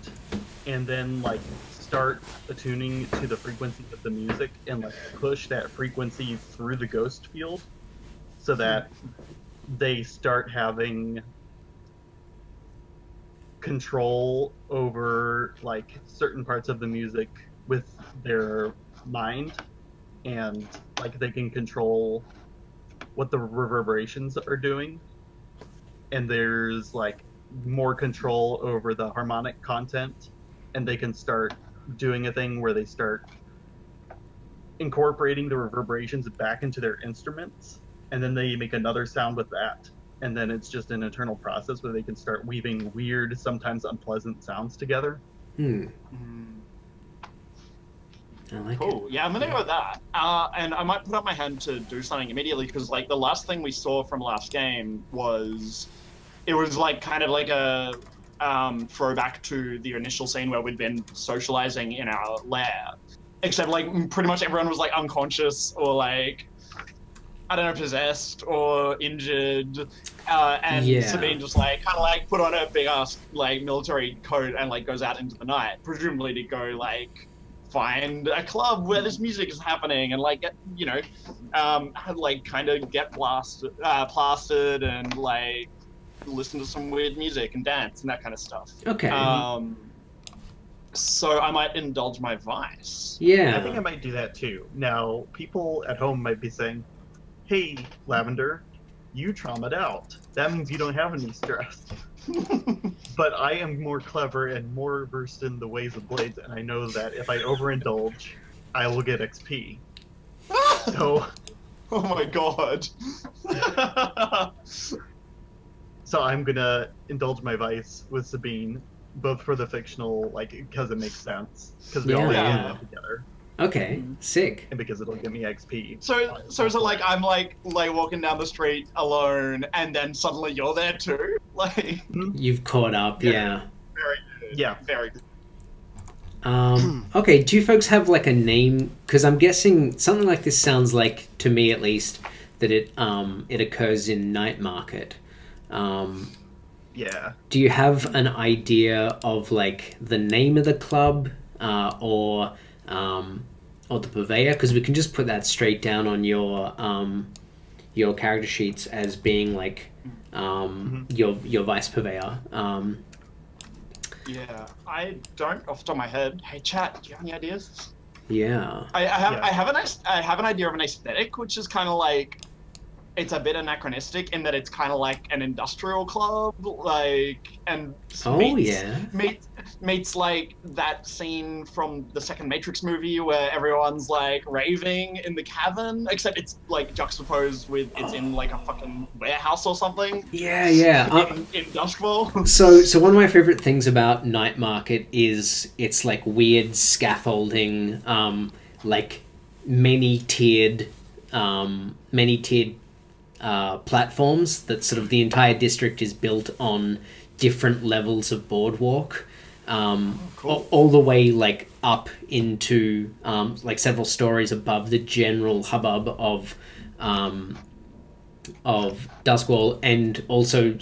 and then, like, start attuning to the frequency of the music and, like, push that frequency through the ghost field so that they start having control over, like, certain parts of the music with their mind, and, like, they can control what the reverberations are doing. And there's, like, more control over the harmonic content, and they can start doing a thing where they start incorporating the reverberations back into their instruments, and then they make another sound with that, and then it's just an internal process where they can start weaving weird, sometimes unpleasant sounds together. Hmm. Mm. I like cool. It. Yeah, I'm gonna yeah. go with that. Uh, and I might put up my hand to do something immediately, because, like, the last thing we saw from last game was, it was like kind of like a um, throwback to the initial scene where we'd been socializing in our lair, except, like, pretty much everyone was, like, unconscious or, like, I don't know, possessed or injured, uh, and yeah. Sabine just, like, kind of, like, put on her big ass, like, military coat and, like, goes out into the night, presumably to go, like, find a club where this music is happening and, like, get, you know, um, like, kind of get blasted, uh, plastered and, like, listen to some weird music and dance and that kind of stuff. Okay. Um, so I might indulge my vice. Yeah. I think I might do that too. Now, people at home might be saying, hey, Lavender, you traumed out. That means you don't have any stress. But I am more clever and more versed in the ways of Blades, and I know that if I overindulge, I will get X P. So, oh my god. So I'm gonna indulge my vice with Sabine, both for the fictional, like, because it makes sense, because we yeah. all end up together. Okay, sick. And because it'll give me X P. So, so is it like I'm like like walking down the street alone, and then suddenly you're there too? Like you've caught up, yeah. yeah. Very good. Yeah, very good. Um, okay, do you folks have, like, a name? Because I'm guessing something like this sounds like, to me at least, that it um it occurs in Night Market. Um, yeah. Do you have an idea of, like, the name of the club, uh, or um, or the purveyor, because we can just put that straight down on your um, your character sheets as being like um, mm-hmm. your your vice purveyor. Um, yeah, I don't off the top of my head. Hey, chat, do you have any ideas? Yeah, I, I have yeah. I have an I have an idea of an aesthetic which is kind of like, it's a bit anachronistic in that it's kind of like an industrial club, like, and oh meets, yeah, meets meets like that scene from the second Matrix movie where everyone's like raving in the cavern, except it's like juxtaposed with it's oh. in like a fucking warehouse or something. Yeah, yeah, um, in, industrial. So, so one of my favorite things about Night Market is it's like weird scaffolding, um, like many tiered, um, many tiered. Uh, platforms that sort of the entire district is built on different levels of boardwalk, um, oh, cool. all, all the way like up into um, like several stories above the general hubbub of um, of Duskwall, and also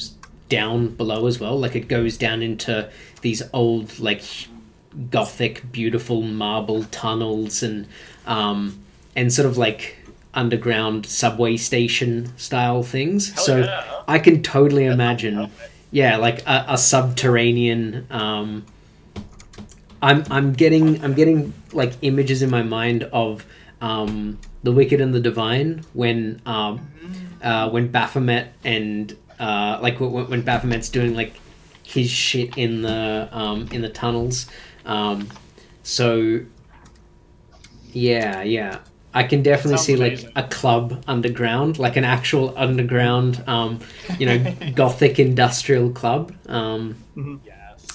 down below as well. Like it goes down into these old like Gothic beautiful marble tunnels and um, and sort of like underground subway station style things. Hell so yeah. I can totally imagine yeah like a, a subterranean um i'm i'm getting i'm getting like images in my mind of um The Wicked and the Divine, when um uh when Baphomet and uh like when, when Baphomet's doing like his shit in the um in the tunnels. Um so yeah yeah I can definitely see amazing. Like a club underground, like an actual underground, um, you know, Gothic industrial club. Um, mm-hmm. Yes.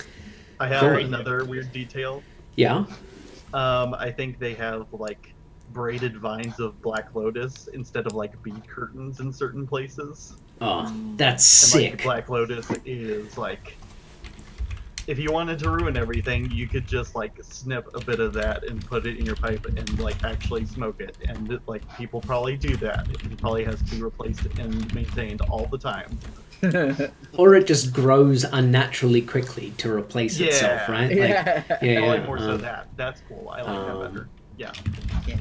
I have very another good. Weird detail. Yeah. Um, I think they have like braided vines of Black Lotus instead of like bead curtains in certain places. Oh, that's and, sick. Like, Black Lotus is like, if you wanted to ruin everything, you could just like snip a bit of that and put it in your pipe and like actually smoke it. And like people probably do that. It probably has to be replaced and maintained all the time. Or it just grows unnaturally quickly to replace yeah. itself, right? Like, yeah. Yeah, yeah. I like more um, so that. That's cool. I like um, that better. Yeah. Yeah.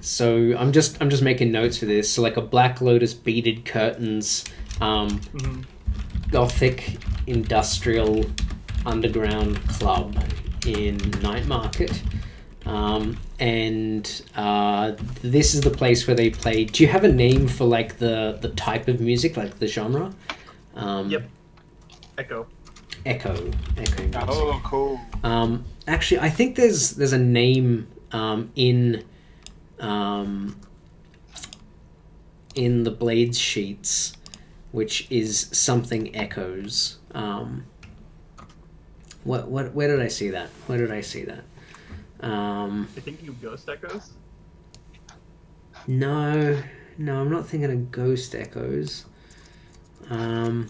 So I'm just I'm just making notes for this. So like a Black Lotus, beaded curtains, um, mm-hmm. Gothic industrial underground club in Night Market, um, and uh, this is the place where they play. Do you have a name for like the the type of music, like the genre? Um, yep. Echo. Echo. Echo music. Oh, cool. Um, actually, I think there's there's a name um, in um, in the Blades sheets, which is something echoes. Um, What, what, where did I see that? Where did I see that? Um, I think you ghost echoes? No, no, I'm not thinking of ghost echoes. Um,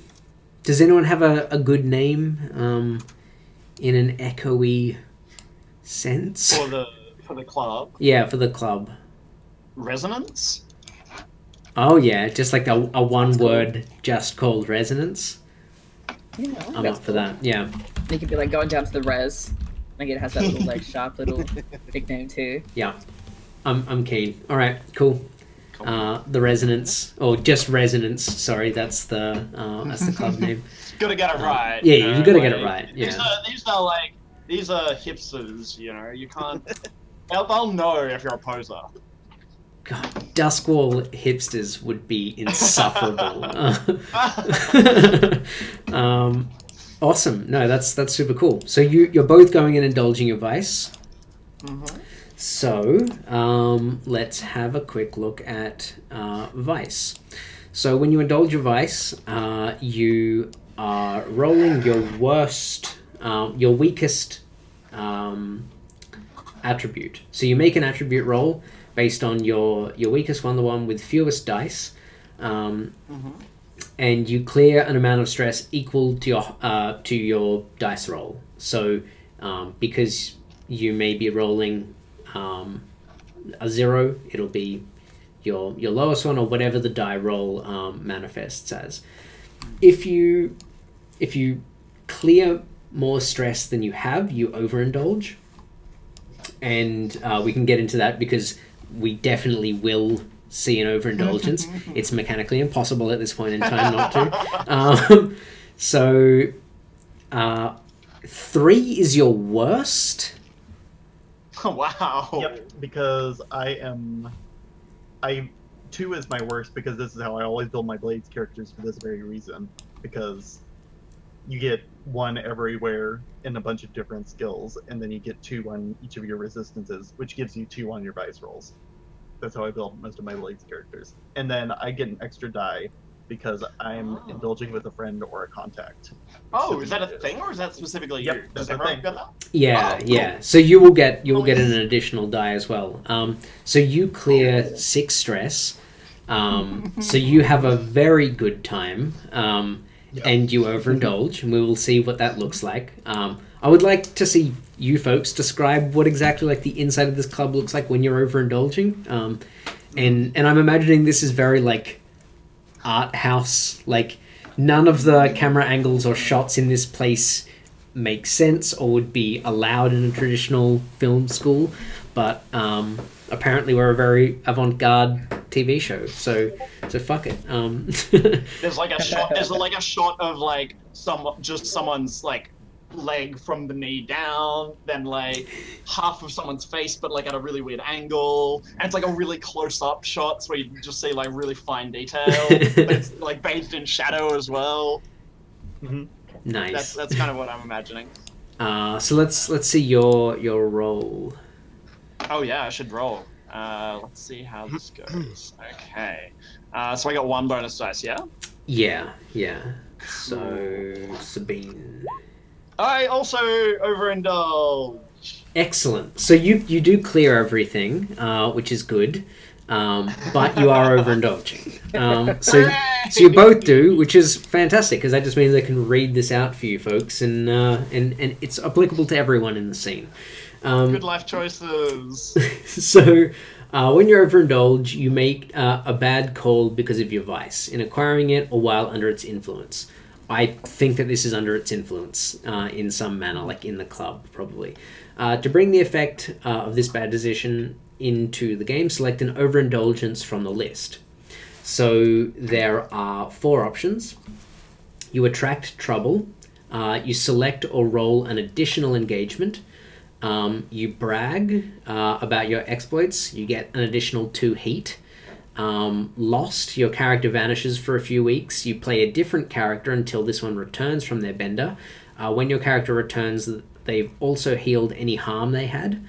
does anyone have a, a good name um, in an echoey sense? For the, for the club? Yeah, for the club. Resonance? Oh yeah, just like a, a one word just called Resonance. Yeah, like I'm up for cool. that, yeah. They could be like going down to the res. Like it has that little like sharp little big name too. Yeah. I'm I'm keen. Alright, cool. cool. Uh the Resonance. Or just Resonance, sorry, that's the uh that's the club name. Gotta get it right. Uh, yeah, you, know, you gotta like, get it right. Yeah. These are these are like these are hipsters, you know, you can't they'll, they'll know if you're a poser. God, Duskwall hipsters would be insufferable. um, awesome. No, that's that's super cool. So you you're both going and indulging your vice. Mm-hmm. So um, let's have a quick look at uh, vice. So when you indulge your vice, uh, you are rolling your worst, um, your weakest um, attribute. So you make an attribute roll based on your your weakest one, the one with fewest dice, um, mm-hmm. and you clear an amount of stress equal to your uh, to your dice roll. So um, because you may be rolling um, a zero, it'll be your your lowest one or whatever the die roll um, manifests as. If you if you clear more stress than you have, you overindulge, and uh, we can get into that because we definitely will see an overindulgence. It's mechanically impossible at this point in time not to. Um, so uh, three is your worst. Wow. Yep, because I am... I two is my worst because this is how I always build my Blades characters for this very reason. Because you get one everywhere in a bunch of different skills, and then you get two on each of your resistances, which gives you two on your vice rolls. That's how I build most of my Blades characters. And then I get an extra die because I'm oh. indulging with a friend or a contact. Oh, is that a thing, or is that specifically yep, you? Does everyone get that? Yeah, oh, yeah. Cool. So you will get you will get an additional die as well. Um, so you clear oh. six stress. Um, so you have a very good time, um, yep. and you overindulge, and we will see what that looks like. Um, I would like to see you folks describe what exactly like the inside of this club looks like when you're overindulging. Um, and and I'm imagining this is very like. Art house, like none of the camera angles or shots in this place make sense or would be allowed in a traditional film school, but um apparently we're a very avant-garde T V show, so so fuck it. Um there's like a shot there's like a shot of like some just someone's like leg from the knee down, then like half of someone's face but like at a really weird angle, and it's like a really close-up shots where you just see like really fine detail but it's like bathed in shadow as well. Mm-hmm. Nice. That's, that's kind of what I'm imagining. Uh so let's let's see your your roll. Oh yeah, I should roll. Uh let's see how this goes. Okay, uh so I got one bonus dice. Yeah yeah yeah So Sabine, I also overindulge. Excellent. So you you do clear everything, uh, which is good, um, but you are overindulging. Um, so so you both do, which is fantastic, because that just means I can read this out for you folks, and uh, and and it's applicable to everyone in the scene. Um, good life choices. So uh, when you overindulge, you make uh, a bad call because of your vice in acquiring it or while under its influence. I think that this is under its influence uh, in some manner, like in the club, probably. Uh, to bring the effect uh, of this bad decision into the game, select an overindulgence from the list. So there are four options. You attract trouble. Uh, you select or roll an additional engagement. Um, you brag uh, about your exploits. You get an additional two heat. Um, lost, your character vanishes for a few weeks. You play a different character until this one returns from their bender. Uh, when your character returns, they've also healed any harm they had.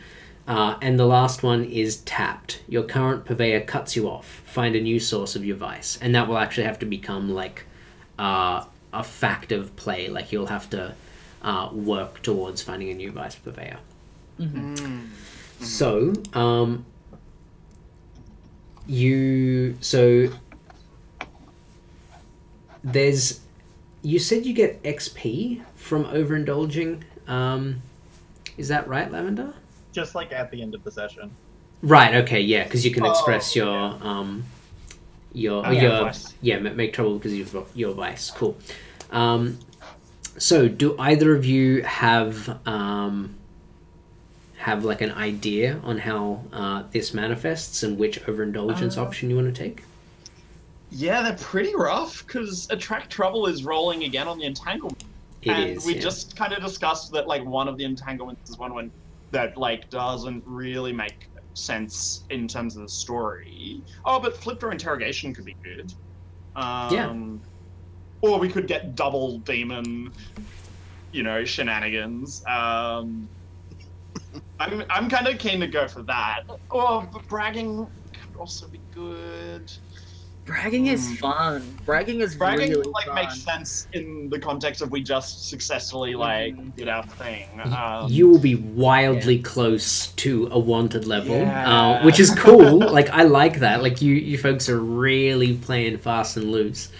Uh, and the last one is tapped. Your current purveyor cuts you off. Find a new source of your vice. And that will actually have to become like uh, a fact of play. Like you'll have to uh, work towards finding a new vice purveyor. Mm-hmm. Mm-hmm. So, um... You so there's you said you get X P from overindulging. Um, is that right, Lavender? Just like at the end of the session. Right. Okay. Yeah, because you can express oh, your yeah. um your oh, yeah, your vice. yeah make trouble because you've got your vice. Cool. Um, so do either of you have um. have like an idea on how uh, this manifests and which overindulgence uh, option you want to take? Yeah, they're pretty rough because Attract Trouble is rolling again on the entanglement. It and is, we yeah. just kind of discussed that like one of the entanglements is one one that like doesn't really make sense in terms of the story. Oh, but flipped or interrogation could be good. Um, yeah. Or we could get double demon, you know, shenanigans. Um, I'm, I'm kind of keen to go for that. Oh, but bragging could also be good. Bragging mm. is fun. Bragging is bragging really like fun. Makes sense in the context of we just successfully like mm. did our thing. Um, you will be wildly yeah. close to a wanted level, yeah. uh, which is cool. Like I like that. Like you, you folks are really playing fast and loose.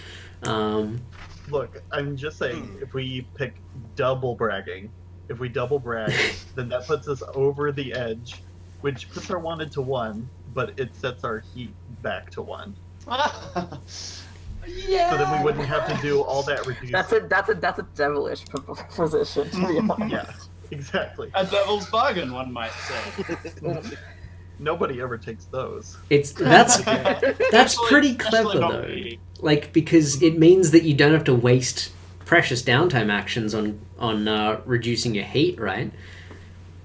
Um, Look, I'm just saying, mm. if we pick double bragging. If we double brag, then that puts us over the edge, which puts our wanted to one, but it sets our heat back to one. yeah. So then we wouldn't have to do all that reducing. That's a that's a that's a devilish position. To be honest. Yeah, exactly. A devil's bargain, one might say. nobody ever takes those. It's that's that's pretty clever though, like because it means that you don't have to waste precious downtime actions on on uh, reducing your heat, right?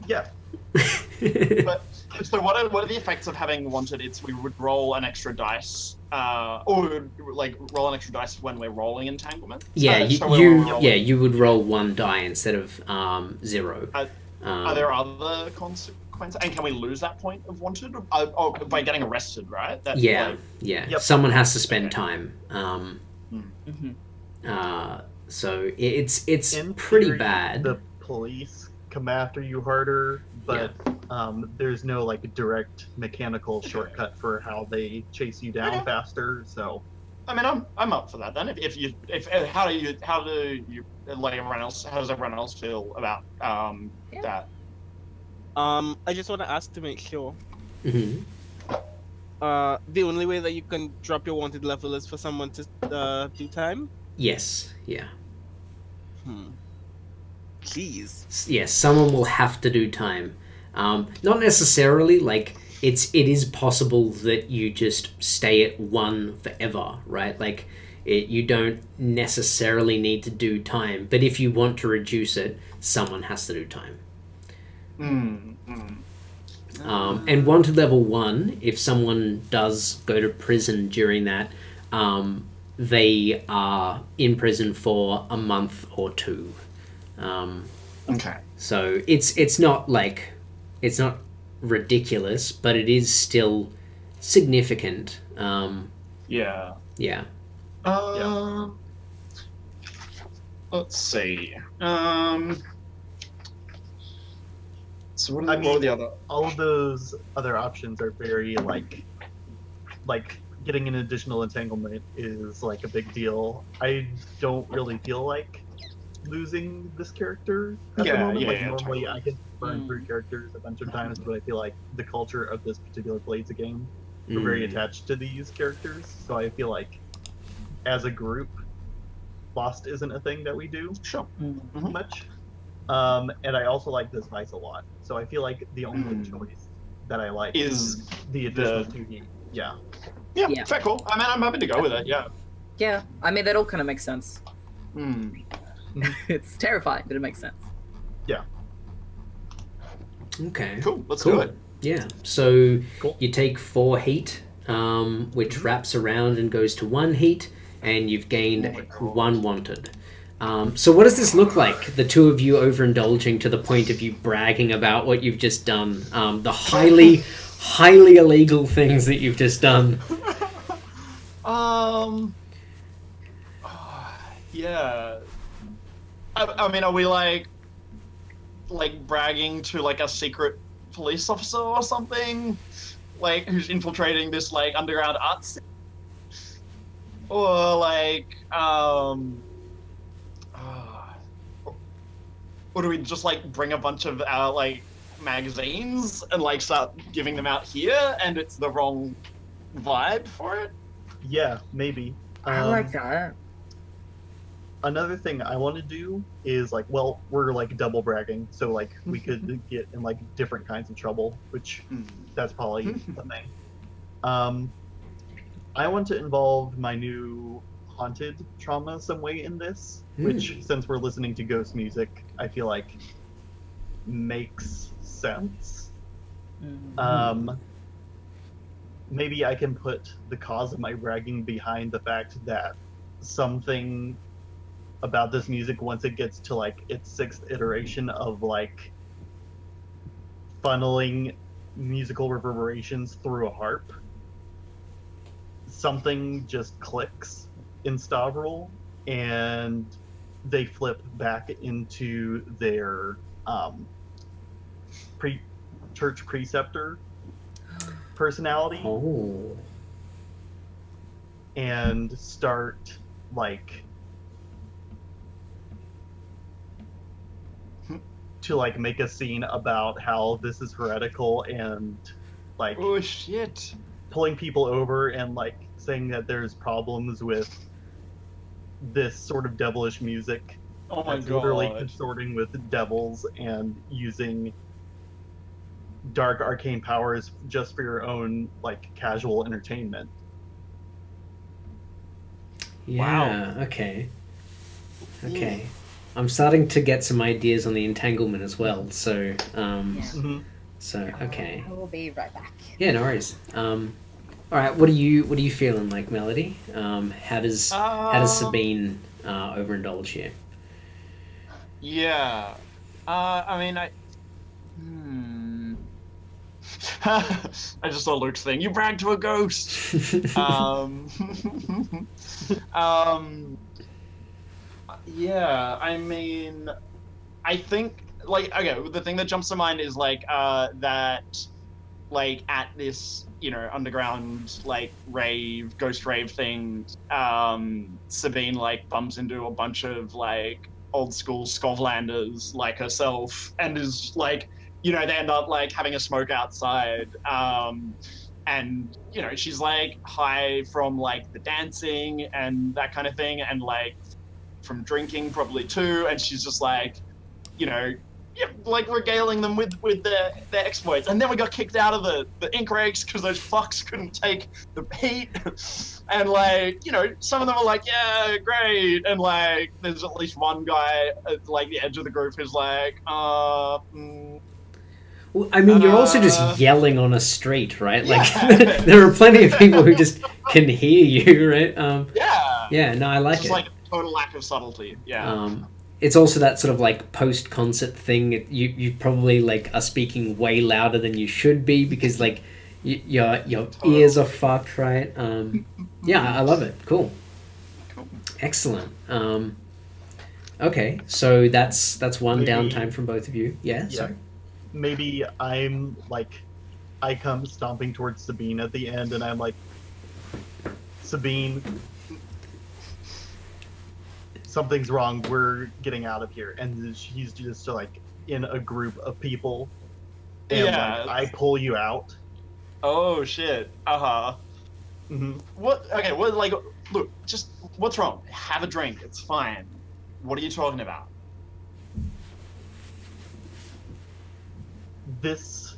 Yeah. But so what are what are the effects of having wanted? It's we would roll an extra dice. Uh, or like roll an extra dice when we're rolling entanglement. Yeah, uh, you, so you yeah you would roll one die instead of um, zero. Uh, um, are there other consequences? And can we lose that point of wanted? Uh, oh, by getting arrested, right? That, yeah, like, yeah. Yep. Someone has to spend okay. time. Um, mm-hmm. uh, so it's it's In pretty theory, bad. The police come after you harder, but. Yeah. Um, there's no like direct mechanical shortcut for how they chase you down okay. faster, so I mean, I'm I'm up for that then. If, if you if how do you how do you like everyone else? How does everyone else feel about um yeah. that? Um, I just want to ask to make sure. Mm-hmm. Uh, the only way that you can drop your wanted level is for someone to uh, do time. Yes. Yeah. Hmm. Jeez. Yes, yeah, someone will have to do time. Um, not necessarily, like, it's, it is possible that you just stay at one forever, right? Like, it, you don't necessarily need to do time, but if you want to reduce it, someone has to do time. Mm, mm. Um, and wanted level one, if someone does go to prison during that, um, they are in prison for a month or two. Um, okay. So it's, it's not like... It's not ridiculous, but it is still significant. Um, yeah. Yeah. Uh, yeah. Let's see. Um, so what are, I mean, what are the other? All of those other options are very like, like getting an additional entanglement is like a big deal. I don't really feel like losing this character at yeah, the moment. Yeah, like yeah, normally totally. I can burn mm. through characters a bunch of times, but I feel like the culture of this particular Blades game, mm. we're very attached to these characters, so I feel like as a group, Lost isn't a thing that we do sure. mm-hmm. much. Um, and I also like this vice a lot, so I feel like the only mm. choice that I like is, is the additional the... two D. Yeah. Yeah, yeah. Fair cool. I mean, I'm happy to go with it, yeah. Yeah, I mean, that all kind of makes sense. Mm. It's terrifying, but it makes sense. Yeah. Okay. Cool. Let's cool. do it. Yeah. So cool. you take four heat, um, which wraps around and goes to one heat, and you've gained oh one wanted. Um, so what does this look like? The two of you overindulging to the point of you bragging about what you've just done, um, the highly, highly illegal things that you've just done. um. Uh, yeah. I mean, are we like, like bragging to like a secret police officer or something, like who's infiltrating this like underground art scene? Or like, um, uh, or do we just like bring a bunch of our like magazines and like start giving them out here, and it's the wrong vibe for it? Yeah, maybe. Um, I like that. Another thing I want to do is like, well, we're like double bragging, so like we could get in like different kinds of trouble, which that's probably the thing. Um, I want to involve my new haunted trauma some way in this, which since we're listening to ghost music, I feel like makes sense. Um, maybe I can put the cause of my bragging behind the fact that something about this music, once it gets to like its sixth iteration of like funneling musical reverberations through a harp, something just clicks in Stavril and they flip back into their um, pre church preceptor personality oh. and start like to like make a scene about how this is heretical and like oh shit pulling people over and like saying that there's problems with this sort of devilish music oh my god literally consorting with devils and using dark arcane powers just for your own like casual entertainment. Yeah, wow. Okay. Okay. Yeah. I'm starting to get some ideas on the entanglement as well. So, um, yeah. mm-hmm. so okay. I will be right back. Yeah, no worries. Um, all right. What are you What are you feeling like, Melody? Um, how does uh, How does Sabine uh, overindulge here? Yeah. Uh, I mean, I. Hmm. I just saw Luke's thing. You bragged to a ghost. um. um. Yeah, I mean, I think, like, okay, the thing that jumps to mind is, like, uh, that, like, at this, you know, underground, like, rave, ghost rave thing, um, Sabine, like, bumps into a bunch of, like, old school Scovlanders, like herself, and is, like, you know, they end up, like, having a smoke outside, um, and, you know, she's, like, high from, like, the dancing and that kind of thing, and, like, from drinking probably too, and she's just like, you know, yeah, like regaling them with with their their exploits. And then we got kicked out of the the Ink Rakes because those fucks couldn't take the heat. And like, you know, some of them are like, yeah, great, and like there's at least one guy at like the edge of the group who's like, uh mm, well, I mean, you're uh, also just yelling on a street, right? Yeah. Like there are plenty of people who just can hear you, right? Um yeah, yeah, no, I like it. Like, total lack of subtlety, yeah. Um, it's also that sort of like post-concert thing. You you probably like are speaking way louder than you should be because like you, your your total. ears are fucked, right? Um, yeah, I love it. Cool, cool. Excellent. Um, okay, so that's that's one maybe, downtime from both of you. Yeah. Yeah. Sorry. Maybe I'm like, I come stomping towards Sabine at the end, and I'm like, Sabine, something's wrong, we're getting out of here. And she's just like in a group of people, and yeah, like, I pull you out. Oh shit. Uh-huh. Mm-hmm. What, okay, what, like, look, just, what's wrong? Have a drink, it's fine. What are you talking about? This,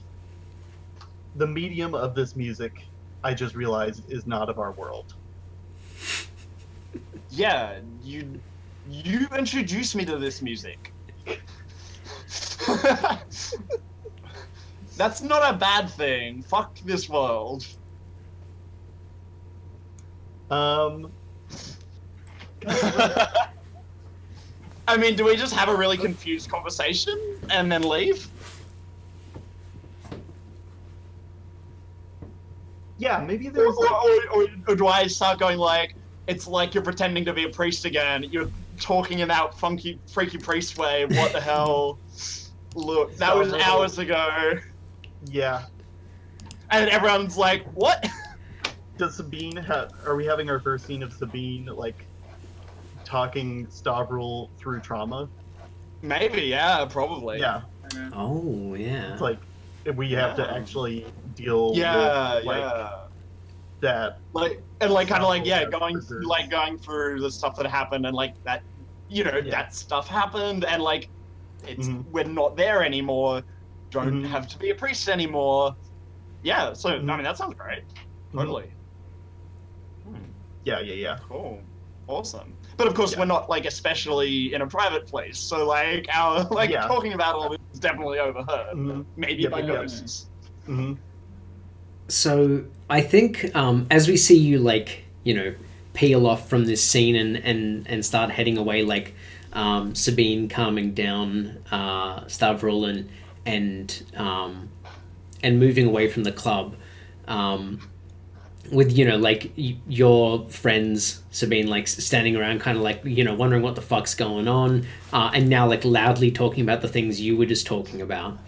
the medium of this music, I just realized, is not of our world. Yeah, you... You introduced me to this music. That's not a bad thing. Fuck this world. Um. I mean, do we just have a really confused conversation and then leave? Yeah, maybe there's. Or, or, or, or do I start going like, it's like you're pretending to be a priest again. You're talking in that funky, freaky priest way. What the hell? Look, that was hours ago. Yeah. And everyone's like, what? Does Sabine have... Are we having our first scene of Sabine, like, talking Stavril through trauma? Maybe, yeah, probably. Yeah. Oh, yeah. It's like, we have yeah. to actually deal yeah, with, like... Yeah. that like and like kind of like yeah going through, like going through the stuff that happened and like that, you know, yeah. that stuff happened and like it's mm-hmm. we're not there anymore, don't mm-hmm. have to be a priest anymore. Yeah, so mm-hmm. I mean that sounds great. Totally. Mm-hmm. hmm. Yeah, yeah, yeah. Cool. Awesome. But of course yeah. we're not like especially in a private place, so like our like yeah. talking about all this is definitely overheard. Mm-hmm. Maybe yeah, by yeah. ghosts. Mm-hmm. So I think um, as we see you, like, you know, peel off from this scene and, and, and start heading away, like um, Sabine calming down uh, Stavril and and, um, and moving away from the club um, with, you know, like y your friends, Sabine, like standing around kind of like, you know, wondering what the fuck's going on uh, and now like loudly talking about the things you were just talking about.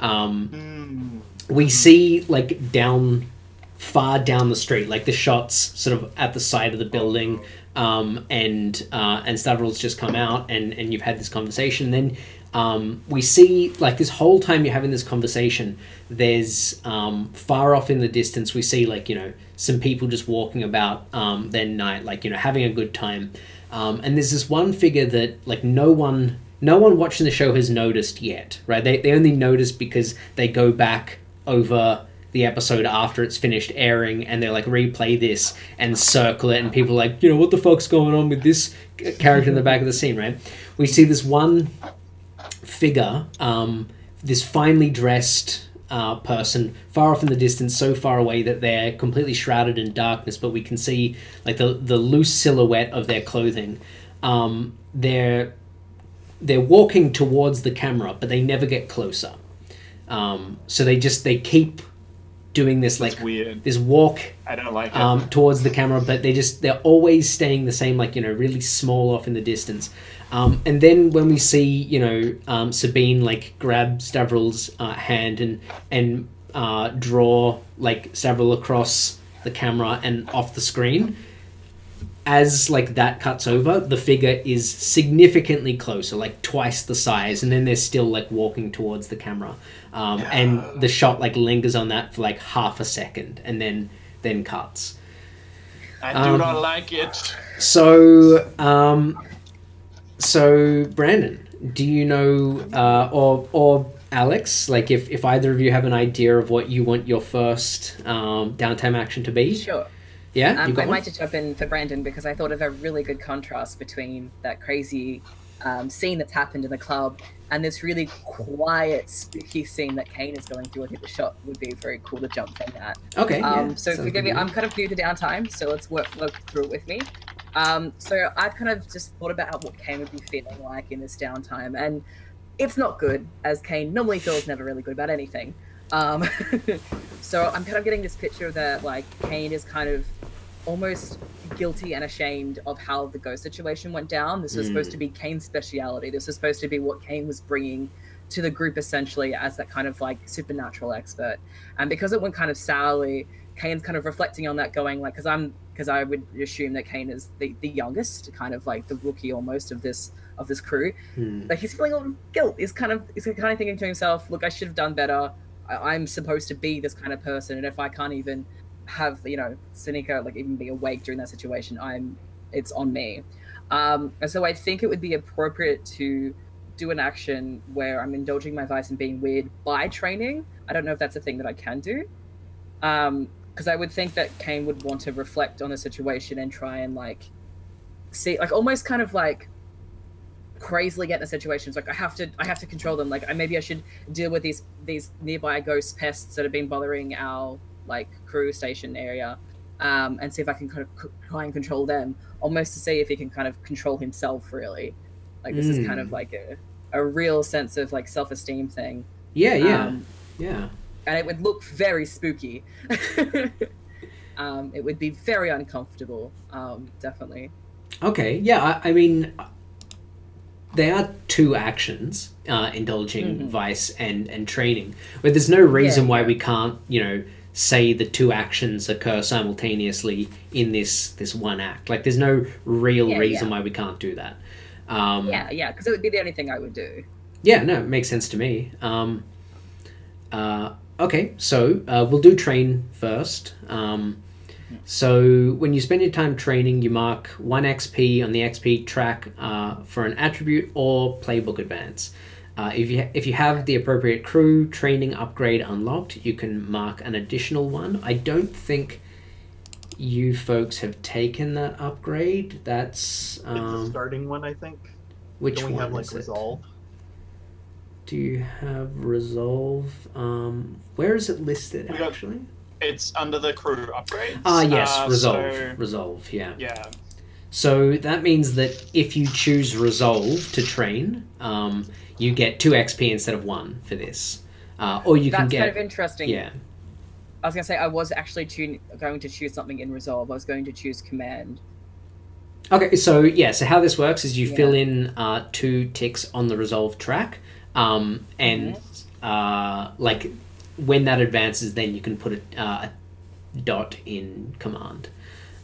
Um, mm. We see like down... far down the street, like the shots sort of at the side of the building, um, and uh, and Stavril's just come out, and and you've had this conversation. And then um, we see like this whole time you're having this conversation, there's um, far off in the distance we see like, you know, some people just walking about um, their night, like, you know, having a good time, um, and there's this one figure that like no one no one watching the show has noticed yet, right? They they only notice because they go back over the episode after it's finished airing, and they're like, replay this and circle it, and people are like, you know, what the fuck's going on with this character in the back of the scene, right? We see this one figure, um, this finely dressed uh, person far off in the distance, so far away that they're completely shrouded in darkness, but we can see like the, the loose silhouette of their clothing. Um, they're, they're walking towards the camera, but they never get closer. Um, so they just, they keep doing this, like, weird. this walk I don't like it. Um, towards the camera, but they just, they're always staying the same, like, you know, really small off in the distance. Um, and then when we see, you know, um, Sabine, like, grab Stavril's uh, hand and, and uh, draw, like, Stavril across the camera and off the screen, as, like, that cuts over, the figure is significantly closer, like, twice the size, and then they're still, like, walking towards the camera. Um, yeah. And the shot, like, lingers on that for, like, half a second, and then then cuts. I um, do not like it. So, um... So, Brandon, do you know, uh, or or Alex, like, if, if either of you have an idea of what you want your first um, downtime action to be? Sure. Yeah, um, you got I one? might just jump in for Brandon, because I thought of a really good contrast between that crazy um, scene that's happened in the club and this really quiet, spooky scene that Kane is going through. I think the shot would be very cool to jump from that. Okay. Um, yeah, so forgive me, I'm kind of new to downtime, so let's work, work through it with me. Um, so I've kind of just thought about what Kane would be feeling like in this downtime, and it's not good, as Kane normally feels never really good about anything. Um, so I'm kind of getting this picture that, like, Kane is kind of almost guilty and ashamed of how the ghost situation went down. This was mm. supposed to be Kane's speciality. This was supposed to be what Kane was bringing to the group, essentially, as that kind of, like, supernatural expert. And because it went kind of sourly, Kane's kind of reflecting on that, going like, because I'm, because I would assume that Kane is the, the youngest, kind of like the rookie almost of this of this crew. Mm. Like, he's feeling all guilt. He's kind of he's kind of thinking to himself, look, I should have done better. I, I'm supposed to be this kind of person, and if I can't even have, you know, Seneca, like, even be awake during that situation, I'm it's on me. Um, and so I think it would be appropriate to do an action where I'm indulging my vice and being weird by training. I don't know if that's a thing that I can do. Um, Because I would think that Kane would want to reflect on the situation and try and, like, see, like, almost kind of, like, crazily get in the situations. Like, I have to, I have to control them. Like, I, maybe I should deal with these these nearby ghost pests that have been bothering our, like, crew station area, um, and see if I can kind of try and control them, almost to see if he can kind of control himself. Really, like, this mm. is kind of like a a real sense of, like, self-esteem thing. Yeah, yeah, um, yeah. And it would look very spooky. um, it would be very uncomfortable, um, definitely. Okay, yeah, I, I mean, there are two actions, uh, indulging mm-hmm. vice and, and training, but there's no reason yeah. why we can't, you know, say the two actions occur simultaneously in this, this one act. Like, there's no real yeah, reason yeah. why we can't do that. Um, yeah, yeah, because it would be the only thing I would do. Yeah, no, it makes sense to me. Um, uh, Okay, so uh, we'll do train first. Um, so when you spend your time training, you mark one X P on the X P track uh, for an attribute or playbook advance. Uh, if you if you have the appropriate crew training upgrade unlocked, you can mark an additional one. I don't think you folks have taken that upgrade. That's um, it's the starting one, I think. Which don't we one have, like, is resolve? It? Do you have resolve? Um, where is it listed, got, actually? It's under the crew upgrades. Ah, yes, uh, resolve. So, resolve, yeah. Yeah. So that means that if you choose resolve to train, um, you get two X P instead of one for this. Uh, or you That's can get... That's kind of interesting. Yeah. I was going to say, I was actually tune, going to choose something in resolve. I was going to choose command. Okay, so yeah, so how this works is you yeah. fill in uh, two ticks on the resolve track. Um, and, uh, like, when that advances, then you can put a, uh, a dot in command.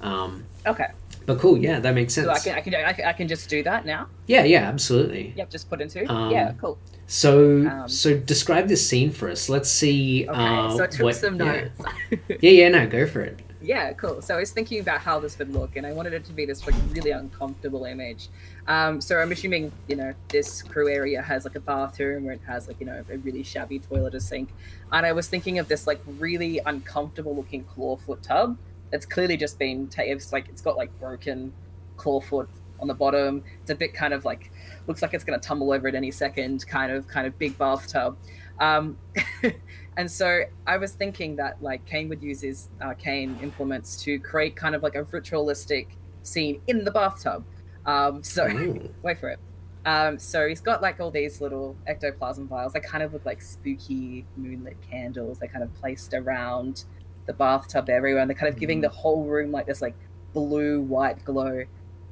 Um, okay. But cool, yeah, that makes sense. So I can, I can, I can, I can just do that now? Yeah, yeah, absolutely. Yep, just put into? Um, yeah, cool. So, um, so describe this scene for us. Let's see, okay, uh, so I took what, some notes. yeah. yeah, yeah, no, go for it. Yeah, cool. So I was thinking about how this would look, and I wanted it to be this like really uncomfortable image. Um, so I'm assuming, you know, this crew area has like a bathroom where it has like, you know, a really shabby toilet or sink. And I was thinking of this like really uncomfortable looking clawfoot tub. It's clearly just been, ta it's like, it's got like broken clawfoot on the bottom. It's a bit kind of like, looks like it's going to tumble over at any second, kind of, kind of big bathtub. Um, and so I was thinking that like Kane would use his uh, Kane implements to create kind of like a ritualistic scene in the bathtub. Um, so Ooh. Wait for it. Um, so he's got like all these little ectoplasm vials. They kind of look like spooky moonlit candles. They're kind of placed around the bathtub everywhere. And they're kind of giving mm. the whole room like this like blue white glow.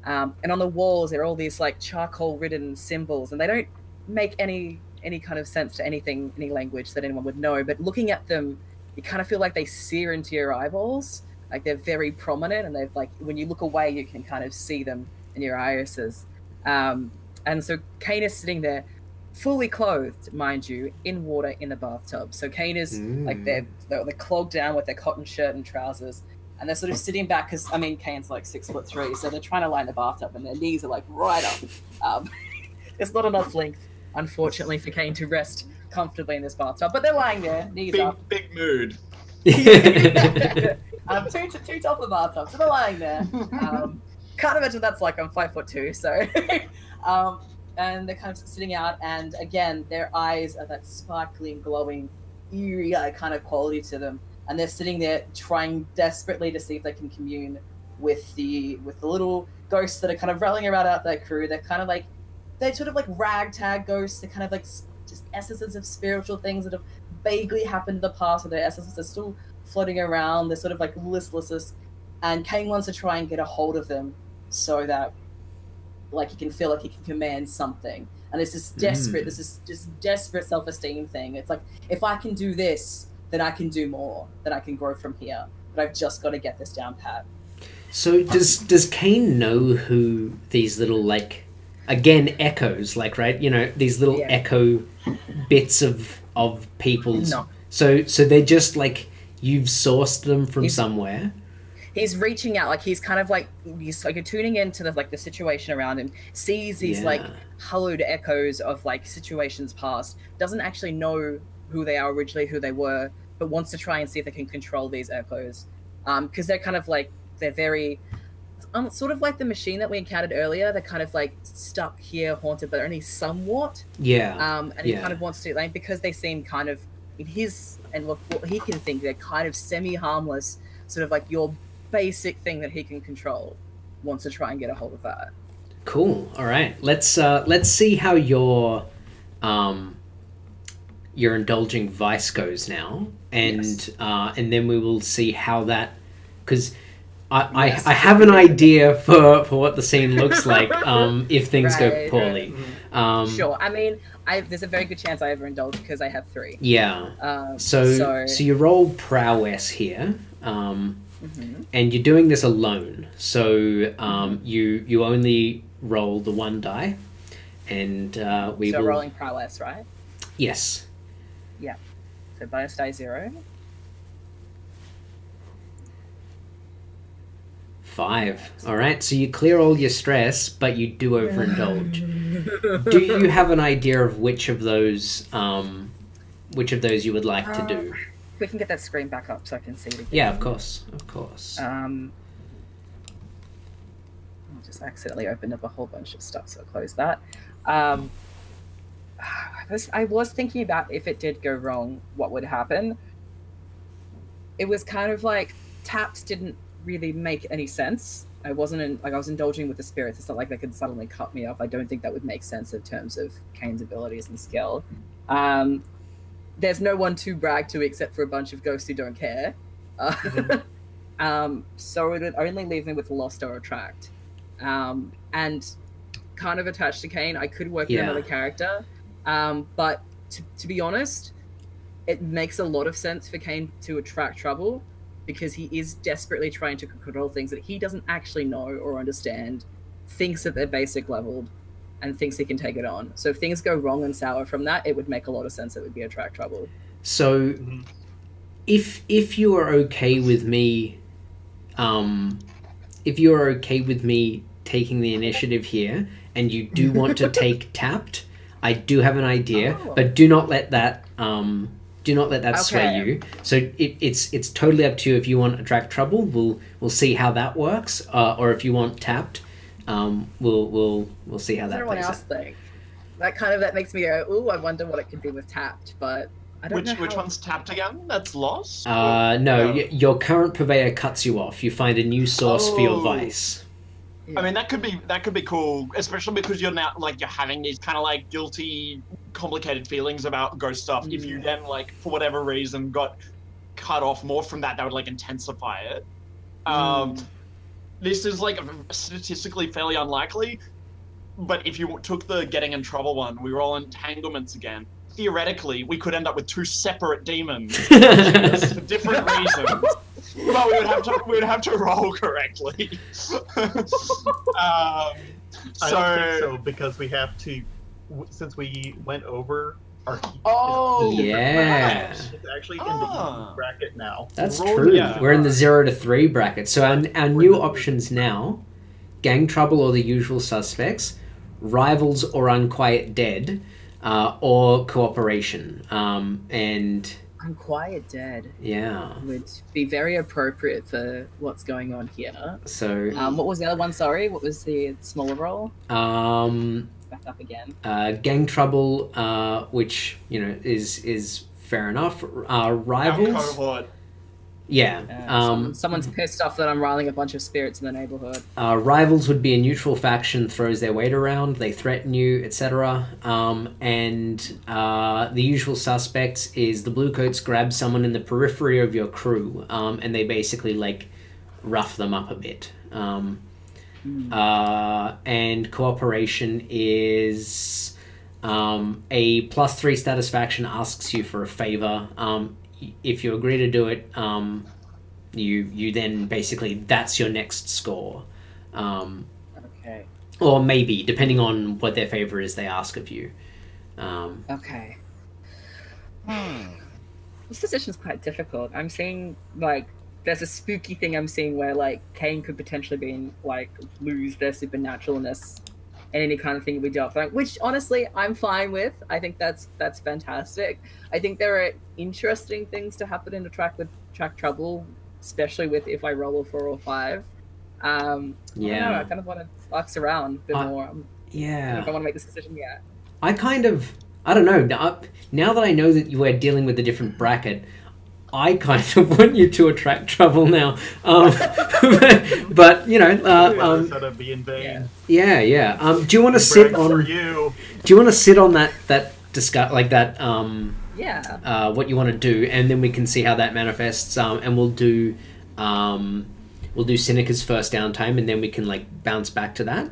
Um, and on the walls, there are all these like charcoal ridden symbols, and they don't make any any kind of sense to anything, any language that anyone would know. But looking at them, you kind of feel like they sear into your eyeballs. Like they're very prominent, and they've like, when you look away, you can kind of see them in your irises. Um, and so Kane is sitting there, fully clothed, mind you, in water in the bathtub. So Kane is mm. like, they're, they're clogged down with their cotton shirt and trousers. And they're sort of sitting back because, I mean, Kane's like six foot three, so they're trying to line the bathtub and their knees are like right up. Um, there's not enough length, unfortunately, for Kane to rest comfortably in this bathtub, but they're lying there, knees big, up. Big mood. um, two, two, two top of the bathtub, so they're lying there. Um, can't imagine that's like, I'm five foot two, so. um, and they're kind of sitting out, and again, their eyes are that sparkling, glowing, eerie kind of quality to them. And they're sitting there trying desperately to see if they can commune with the with the little ghosts that are kind of rolling around out their crew. They're kind of like, they're sort of like ragtag ghosts. They're kind of like just essences of spiritual things that have vaguely happened in the past, or their essences are still floating around. They're sort of like listless. And Kane wants to try and get a hold of them so that like he can feel like he can command something. And it's this desperate, mm. this is just desperate self-esteem thing. It's like, if I can do this, that I can do more, that I can grow from here, but I've just got to get this down pat. So does does Kane know who these little, like, again, echoes, like, right, you know, these little yeah. echo bits of of people's... No. So, so they're just, like, you've sourced them from he's, somewhere? He's reaching out, like, he's kind of, like, he's, like, tuning into, the, like, the situation around him, sees these, yeah. like, hollowed echoes of, like, situations past, doesn't actually know who they are originally, who they were, but wants to try and see if they can control these echoes. Um, because they're kind of like, they're very, um, sort of like the machine that we encountered earlier, they're kind of like stuck here, haunted, but only somewhat. Yeah. Um, and yeah. he kind of wants to, like, because they seem kind of, in his, and look, what he can think, they're kind of semi-harmless, sort of like your basic thing that he can control, wants to try and get a hold of that. Cool, all right. Let's, uh, let's see how your, um, your indulging vice goes now, and yes. uh, and then we will see how that, because I, yes. I I have an idea for for what the scene looks like um, if things right, go poorly. Right. Um, sure, I mean, I, there's a very good chance I overindulge because I have three. Yeah. Um, so, so so you roll prowess here, um, mm-hmm. and you're doing this alone. So um, you you only roll the one die, and uh, we so will... rolling prowess, right? Yes. Yeah, so bonus die zero. Five. All right, so you clear all your stress, but you do overindulge. Do you have an idea of which of those, um, which of those you would like uh, to do? We can get that screen back up so I can see it again. Yeah, of course, of course. Um, I just accidentally opened up a whole bunch of stuff, so I'll close that. Um, I was, I was thinking about if it did go wrong, what would happen. It was kind of like taps didn't really make any sense. I wasn't in, like I was indulging with the spirits. It's not like they could suddenly cut me off. I don't think that would make sense in terms of Kane's abilities and skill. Um, there's no one to brag to except for a bunch of ghosts who don't care. Uh, mm-hmm. um, so it would only leave me with lost or attract. Um, and kind of attached to Kane, I could work yeah. with another character. Um, but to, to be honest, it makes a lot of sense for Kane to attract trouble because he is desperately trying to control things that he doesn't actually know or understand, thinks that they're basic leveled, and thinks he can take it on. So if things go wrong and sour from that, it would make a lot of sense. It would be attract trouble. So if, if you are okay with me um, if you're okay with me taking the initiative here, and you do want to take Tapped, I do have an idea, oh. but do not let that um, do not let that okay. sway you. So it, it's it's totally up to you if you want Attract Trouble. We'll we'll see how that works, uh, or if you want Tapped, um, we'll we'll we'll see how Does that. Everyone plays else out. Think that kind of that makes me go, ooh, I wonder what it could be with Tapped, but. Which know which one's Tapped again? That's Lost? Uh, no, no. Y your current purveyor cuts you off. You find a new source oh. for your vice. Yeah. I mean, that could be that could be cool, especially because you're now like you're having these kind of like guilty, complicated feelings about ghost stuff. Yeah. If you then like for whatever reason got cut off more from that, that would like intensify it. Mm. Um, this is like statistically fairly unlikely, but if you took the getting in trouble one, we roll entanglements again. Theoretically, we could end up with two separate demons for different reasons, but we would have to we would have to roll correctly. um, I so, don't think so because we have to, since we went over our. Oh is, is yeah, bracket. It's actually in oh. the bracket now. That's roll true. Yeah. We're in the zero to three bracket. So our our new options now: Gang Trouble or the Usual Suspects, Rivals or Unquiet Dead. Uh, or cooperation, um, and Unquiet Dead. Yeah, would be very appropriate for what's going on here. So, um, what was the other one? Sorry, what was the smaller role? Um, back up again. Uh, Gang Trouble, uh, which you know is is fair enough. Uh, Rivals. Our cohort. Yeah. Uh, um, someone, someone's pissed off that I'm riling a bunch of spirits in the neighborhood. Uh, Rivals would be a neutral faction, throws their weight around, they threaten you, et cetera. Um, and uh, the Usual Suspects is the Bluecoats grab someone in the periphery of your crew, um, and they basically like rough them up a bit. Um, mm. uh, and Cooperation is um, a plus three status faction asks you for a favor. Um, If you agree to do it, um, you you then basically that's your next score, um, okay. Or maybe depending on what their favor is, they ask of you. Um, okay. Hmm. This decision's quite difficult. I'm seeing like there's a spooky thing I'm seeing where like Kane could potentially be in, like lose their supernaturalness and any kind of thing we do off, which honestly I'm fine with. I think that's that's fantastic. I think there are interesting things to happen in a track with track trouble, especially with if I roll a four or five. Um, yeah, I, know, I kind of want to box around a bit I, more. I'm, yeah, I don't, don't want to make this decision yet. I kind of I don't know. Now, now that I know that you are dealing with a different bracket, I kind of want you to attract trouble now, um, but you know, uh, um, yeah, yeah. yeah. Um, do you want to sit on? You. Do you want to sit on that that discuss like that? Um, yeah. Uh, what you want to do, and then we can see how that manifests. Um, and we'll do, um, we'll do Seneca's first downtime, and then we can like bounce back to that.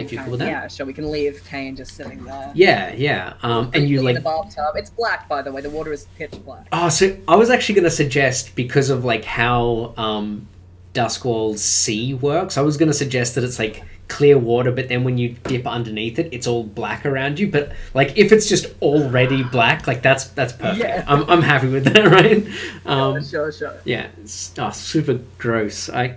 If you cool that. Yeah, sure, we can leave Kane just sitting there. Yeah, yeah. Um, and you in like the bathtub. It's black, by the way. The water is pitch black. Oh, so I was actually going to suggest, because of like how um, Duskwall Sea works, I was going to suggest that it's like clear water, but then when you dip underneath it, it's all black around you. But like if it's just already black, like that's that's perfect. Yeah. I'm I'm happy with that, right? Um, sure, sure, sure. Yeah. It's, oh, super gross. I.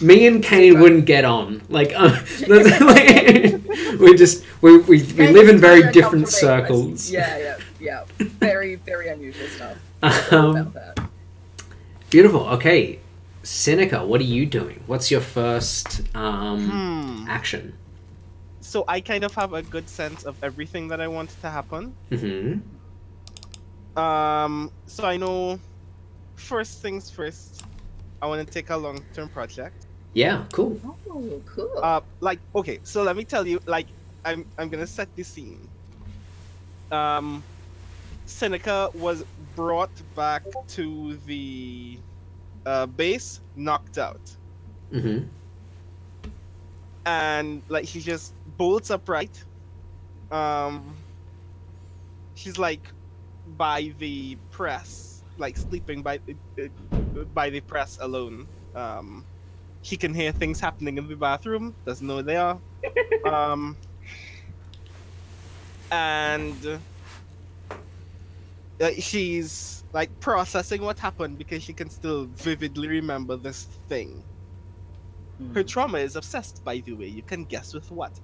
Me and Kane wouldn't get on. Like, um, like we just we we, we live in very different circles. Yeah, yeah, yeah. Very, very unusual stuff. Um, beautiful. Okay, Seneca, what are you doing? What's your first um, hmm. action? So I kind of have a good sense of everything that I want to happen. Mm-hmm. Um. So I know. First things first. I want to take a long-term project. Yeah, cool. Oh, cool. Uh, like, okay, so let me tell you, like, I'm I'm gonna set the scene. Um, Seneca was brought back to the uh, base, knocked out, mm-hmm. and like she just bolts upright. Um, she's like by the press. Like sleeping by by the press alone. Um, she can hear things happening in the bathroom, doesn't know where they are. um, and uh, she's like processing what happened because she can still vividly remember this thing. Mm. Her trauma is obsessed, by the way. You can guess with what.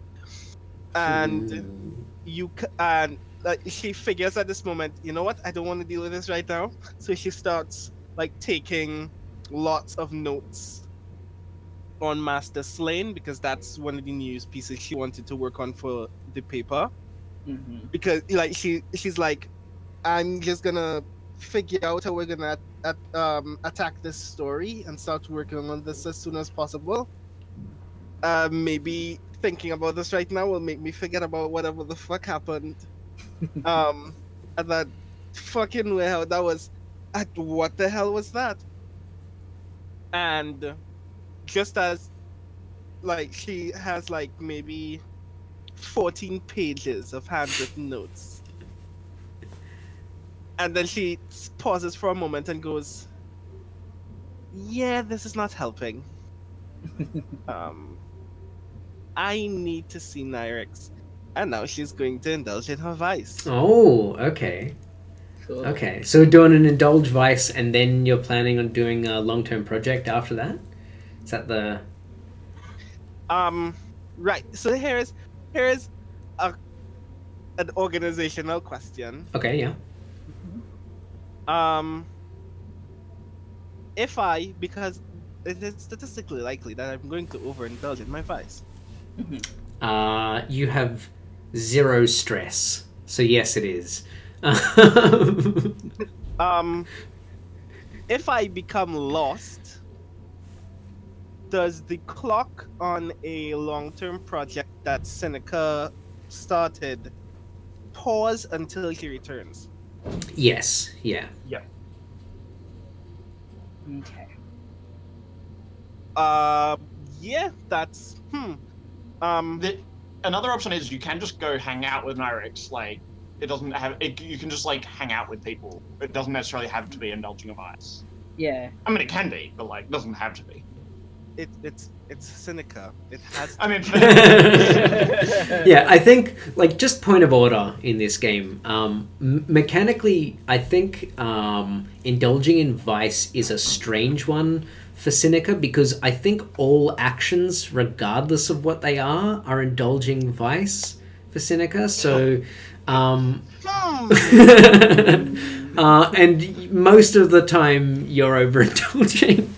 And mm. you c and uh, she figures at this moment, you know what? I don't want to deal with this right now. So she starts like taking lots of notes on Master Slain, because that's one of the news pieces she wanted to work on for the paper. Mm-hmm. Because like she she's like, I'm just gonna figure out how we're gonna at, at, um, attack this story and start working on this as soon as possible. Uh, maybe thinking about this right now will make me forget about whatever the fuck happened. um, at that fucking warehouse, that was, at, what the hell was that? And just as, like, she has, like, maybe fourteen pages of handwritten notes. And then she pauses for a moment and goes, yeah, this is not helping. um, I need to see Nyryx. And now she's going to indulge in her vice. Oh, okay. Cool. Okay, so doing an indulge vice, and then you're planning on doing a long-term project after that? Is that the... Um, right. So here is, here is a, an organizational question. Okay, yeah. Mm-hmm. Um, if I, because it is statistically likely that I'm going to overindulge in my vice. Mm-hmm. Uh, you have zero stress. So yes, it is. um, if I become lost, does the clock on a long-term project that Seneca started pause until he returns? Yes. Yeah. Yeah. Okay. Uh, yeah, that's... Hmm. Um, the, another option is you can just go hang out with Nyryx. Like, it doesn't have... It, you can just, like, hang out with people. It doesn't necessarily have to be indulging a vice. Yeah. I mean, it can be, but, like, it doesn't have to be. It, it's it's Seneca. It has. I mean, yeah. I think, like, just point of order in this game. Um, mechanically, I think um, indulging in vice is a strange one for Seneca, because I think all actions, regardless of what they are, are indulging vice for Seneca. So, um, uh, and most of the time you're overindulging.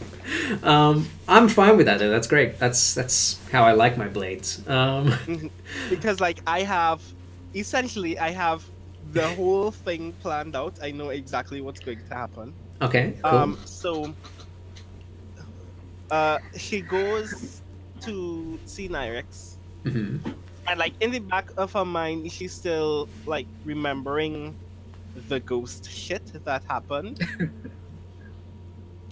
Um, I'm fine with that, though. That's great. That's that's how I like my blades. Um. Because, like, I have... Essentially, I have the whole thing planned out. I know exactly what's going to happen. Okay, cool. Um, so, uh, she goes to see Nyryx. Mm-hmm. And, like, in the back of her mind, she's still, like, remembering the ghost shit that happened.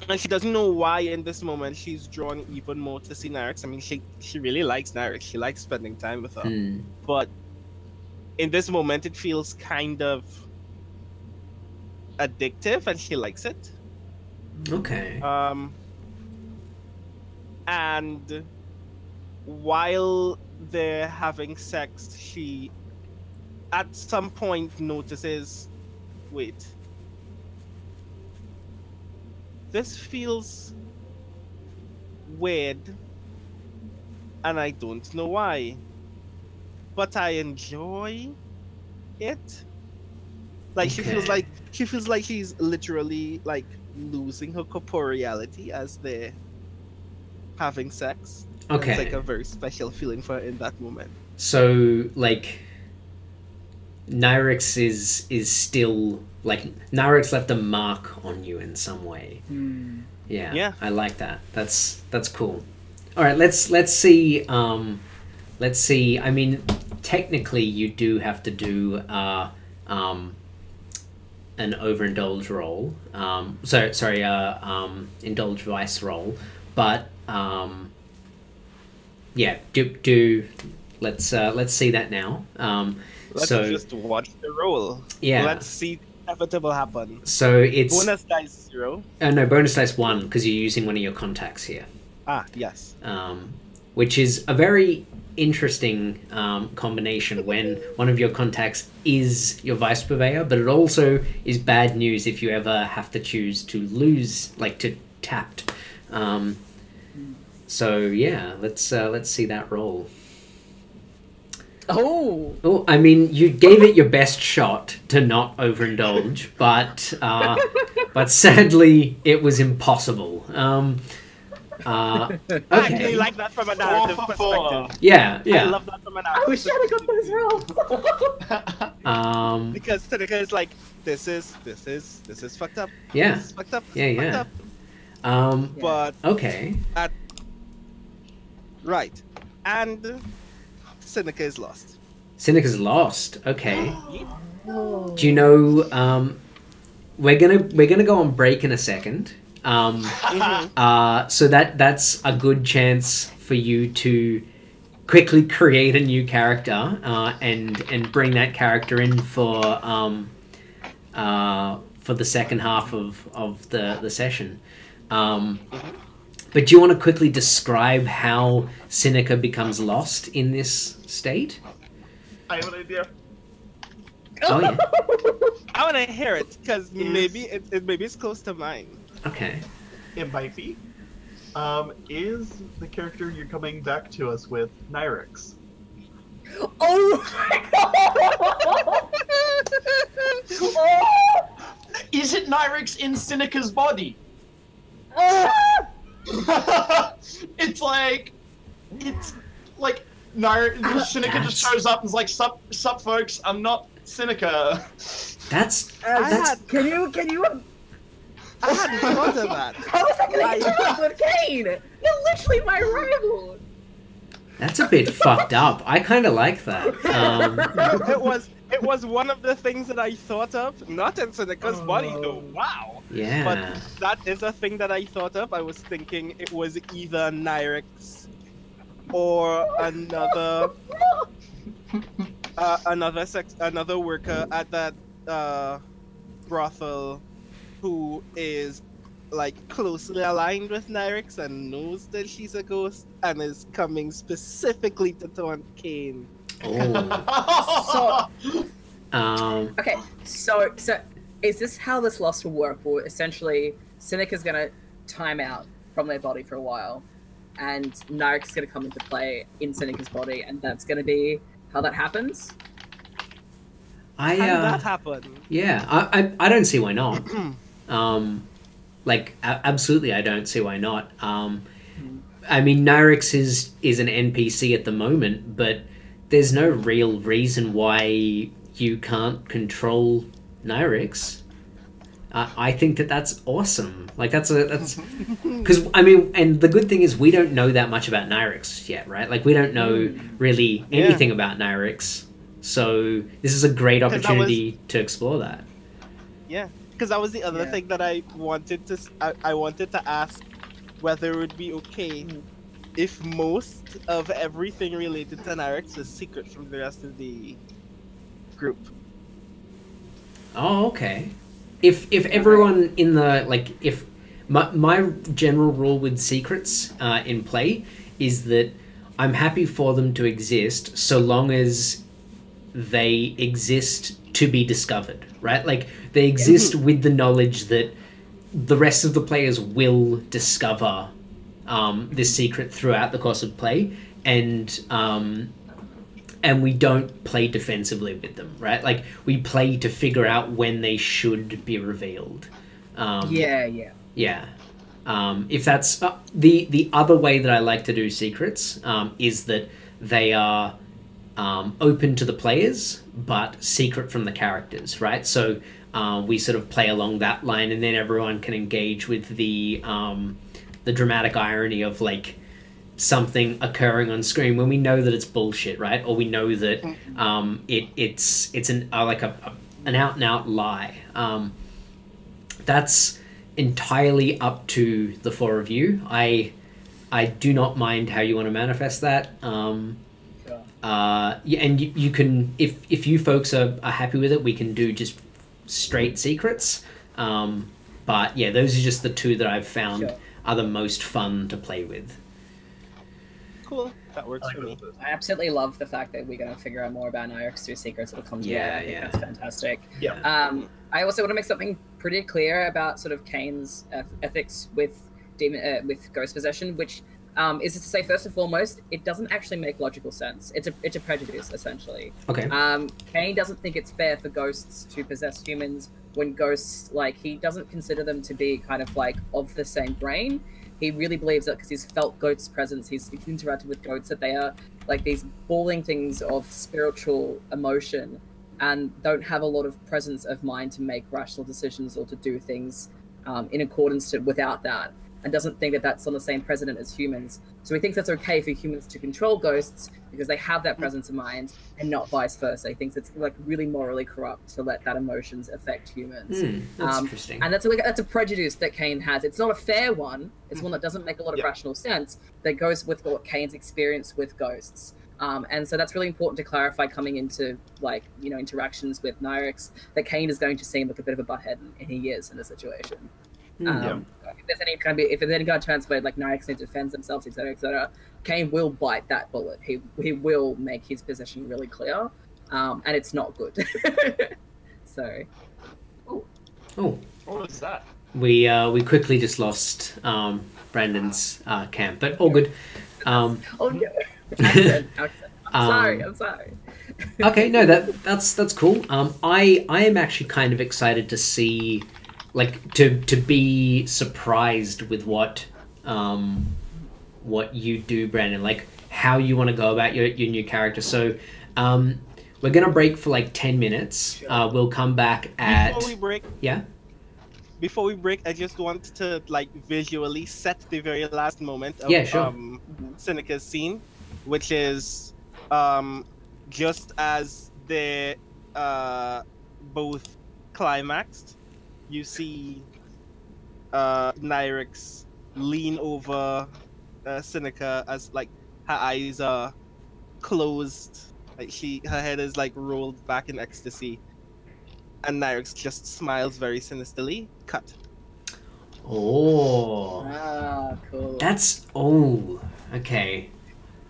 And she doesn't know why in this moment she's drawn even more to see Nyryx. I mean, she, she really likes Nyryx. She likes spending time with her. Mm. But in this moment, it feels kind of addictive, and she likes it. Okay. Um. And while they're having sex, she at some point notices, wait... This feels weird, and I don't know why, but I enjoy it. Like, okay. She feels like she feels like she's literally, like, losing her corporeality as they're having sex. Okay, it's like a very special feeling for her in that moment. So, like, Nyryx is is still. Like, Nyryx left a mark on you in some way. Mm. Yeah, yeah, I like that. That's that's cool. All right, let's let's see. Um, let's see. I mean, technically, you do have to do uh, um, an overindulge roll. Um, so sorry, uh, um, indulge vice roll. But um, yeah, do do. Let's uh, let's see that now. Um, let's so, just watch the roll. Yeah, let's see. Inevitable happen. So it's bonus dice zero. Uh, no, bonus dice one, because you're using one of your contacts here. Ah, yes. Um, which is a very interesting um, combination when one of your contacts is your vice purveyor, but it also is bad news if you ever have to choose to lose, like to tapped. Um, so yeah, let's uh, let's see that roll. Oh. Oh, I mean, you gave it your best shot to not overindulge, but uh, but sadly, it was impossible. Um, uh, okay. I actually like that from a narrative four four. perspective. Yeah, yeah. I love that from a narrative. I wish I'd have got those rolls. um, because Seneca is like, this is this is this is fucked up. Yeah. This is fucked up. This yeah, is yeah. Fucked up. Um, but okay. At, right, and. Seneca is lost. Seneca's lost. Okay. Do you know? Um, we're gonna we're gonna go on break in a second. Um, uh, so that that's a good chance for you to quickly create a new character uh, and and bring that character in for um, uh, for the second half of of the the session. Um, But do you want to quickly describe how Seneca becomes lost in this state? I have an idea. Oh, yeah. I want to hear it, because yes. maybe, it, it, maybe it's close to mine. Okay. It might be. Um, is the character you're coming back to us with Nyryx? Oh my god! Oh! Is it Nyryx in Seneca's body? Oh! It's like, it's like, no, Seneca just shows up and is like, sup, sup folks, I'm not Seneca. That's, uh, that's... Had, can you, can you... I hadn't thought of that. How was I going to get up with Kane? You're literally my rival. That's a bit fucked up. I kind of like that. Um... It was, it was one of the things that I thought of, not in Seneca's oh. body though, wow. Yeah. But that is a thing that I thought of. I was thinking it was either Nyryx or another uh, another sex another worker at that uh, brothel who is like closely aligned with Nyryx and knows that she's a ghost and is coming specifically to taunt Kane. Oh. So, um. Okay. So so. Is this how this loss will work? Well, essentially, Seneca's going to time out from their body for a while, and Nyryx is going to come into play in Seneca's body, and that's going to be how that happens? I, how uh, did that happen? Yeah, I, I, I don't see why not. um, like, absolutely I don't see why not. Um, I mean, Nyryx is, is an N P C at the moment, but there's no real reason why you can't control Nyryx. Uh, I think that that's awesome. Like that's a that's because I mean, and the good thing is we don't know that much about Nyryx yet, right? Like we don't know really anything yeah. about Nyryx. So this is a great opportunity was... to explore that. Yeah, because that was the other yeah. thing that I wanted to I, I wanted to ask whether it would be okay if most of everything related to Nyryx was secret from the rest of the group. Oh, okay. If if everyone in the like if my my general rule with secrets uh, in play is that I'm happy for them to exist so long as they exist to be discovered, right? Like they exist with the knowledge that the rest of the players will discover um, this secret throughout the course of play, and um, and we don't play defensively with them, right? Like, we play to figure out when they should be revealed. Um, yeah, yeah. Yeah. Um, if that's... Uh, the, the other way that I like to do secrets um, is that they are um, open to the players, but secret from the characters, right? So uh, we sort of play along that line, and then everyone can engage with the, um, the dramatic irony of, like, something occurring on screen when we know that it's bullshit, right? Or we know that um, it it's it's an uh, like a, a an out and out lie. Um, that's entirely up to the four of you. I I do not mind how you want to manifest that. Um, yeah. Uh, yeah, and you, you can if if you folks are, are happy with it, we can do just straight secrets. Um, but yeah, those are just the two that I've found sure. are the most fun to play with. cool. That works like for me. I absolutely love the fact that we're going to figure out more about Nyryx through Secrets of the Conduit. Yeah, I think yeah. That's fantastic. Yeah. Um, I also want to make something pretty clear about sort of Kane's uh, ethics with demon uh, with ghost possession, which um, is to say, first and foremost, it doesn't actually make logical sense. It's a it's a prejudice essentially. Okay. Um, Kane doesn't think it's fair for ghosts to possess humans when ghosts, like, he doesn't consider them to be kind of like of the same brain. He really believes that because he's felt goats' presence, he's, he's interacted with goats, that they are like these bawling things of spiritual emotion and don't have a lot of presence of mind to make rational decisions or to do things um, in accordance to without that, and doesn't think that that's on the same precedent as humans. So he thinks that's okay for humans to control ghosts because they have that presence of mind, and not vice versa. He thinks it's like really morally corrupt to let that emotions affect humans. Mm, that's um, interesting. And that's a, that's a prejudice that Kane has. It's not a fair one. It's one that doesn't make a lot of yep. rational sense, that goes with what Kane's experience with ghosts. Um, and so that's really important to clarify coming into, like, you know, interactions with Nyryx, that Kane is going to seem like a bit of a butthead, and he is in this situation. Mm, um, yeah. If there's any kind of, if there's any kind of turns where like Nyryx needs to defend themselves, et cetera, et cetera, Kane will bite that bullet. He he will make his position really clear, um, and it's not good. So, oh, oh, what was that? We uh, we quickly just lost um, Brandon's uh, camp, but all good. Um, oh no, accent, accent. I'm sorry, um, I'm sorry. Okay, no, that that's that's cool. Um, I I am actually kind of excited to see. Like to to be surprised with what um what you do, Brandon, like how you want to go about your, your new character. So um we're gonna break for like ten minutes. Uh we'll come back at before we break yeah before we break I just want to like visually set the very last moment of yeah, sure. um Seneca's scene, which is um just as they uh both climaxed. You see uh, Nyryx lean over uh, Seneca as, like, her eyes are closed. Like, she, her head is, like, rolled back in ecstasy. And Nyryx just smiles very sinisterly. Cut. Oh. Ah, cool. That's... Oh, okay.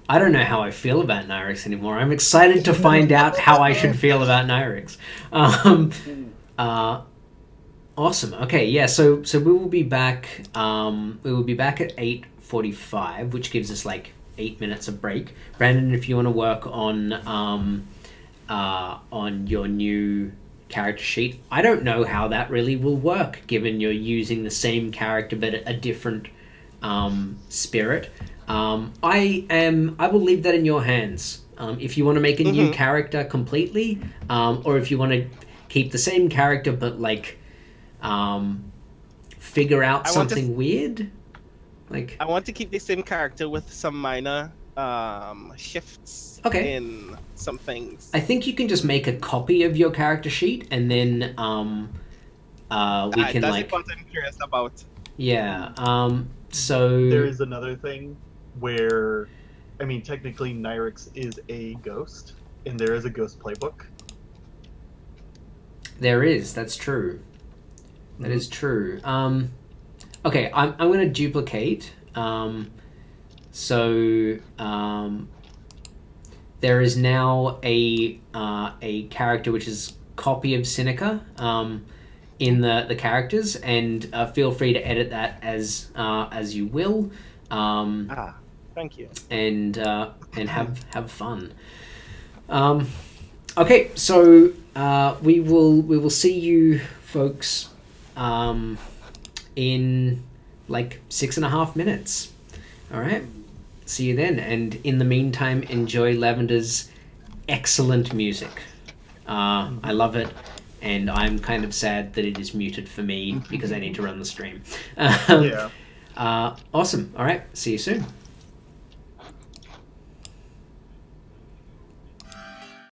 I don't know how I feel about Nyryx anymore. I'm excited to find out how I should feel about Nyryx. Um, uh... Awesome. Okay, yeah, so so we will be back um we will be back at eight forty-five, which gives us like eight minutes of break. Brandon, if you want to work on um uh on your new character sheet. I don't know how that really will work, given you're using the same character but a different um spirit. Um I am I will leave that in your hands. Um if you want to make a mm-hmm. new character completely, um or if you want to keep the same character but like Um, figure out I something to, weird. Like I want to keep the same character with some minor um, shifts okay. in some things. I think you can just make a copy of your character sheet, and then um, uh, we uh, can that's like. That's what I'm curious about. Yeah. Um, so there is another thing where, I mean, technically Nyryx is a ghost, and there is a ghost playbook. There is. That's true. That is true. Um, okay, I'm, I'm going to duplicate. Um, so um, there is now a uh, a character which is copy of Seneca um, in the, the characters, and uh, feel free to edit that as uh, as you will. Um, ah, thank you. And uh, and have have fun. Um, okay, so uh, we will we will see you folks. Um, in like six and a half minutes. All right. See you then. And in the meantime, enjoy Lavender's excellent music. Uh, I love it. And I'm kind of sad that it is muted for me because I need to run the stream. Um, yeah. Uh, awesome. All right. See you soon.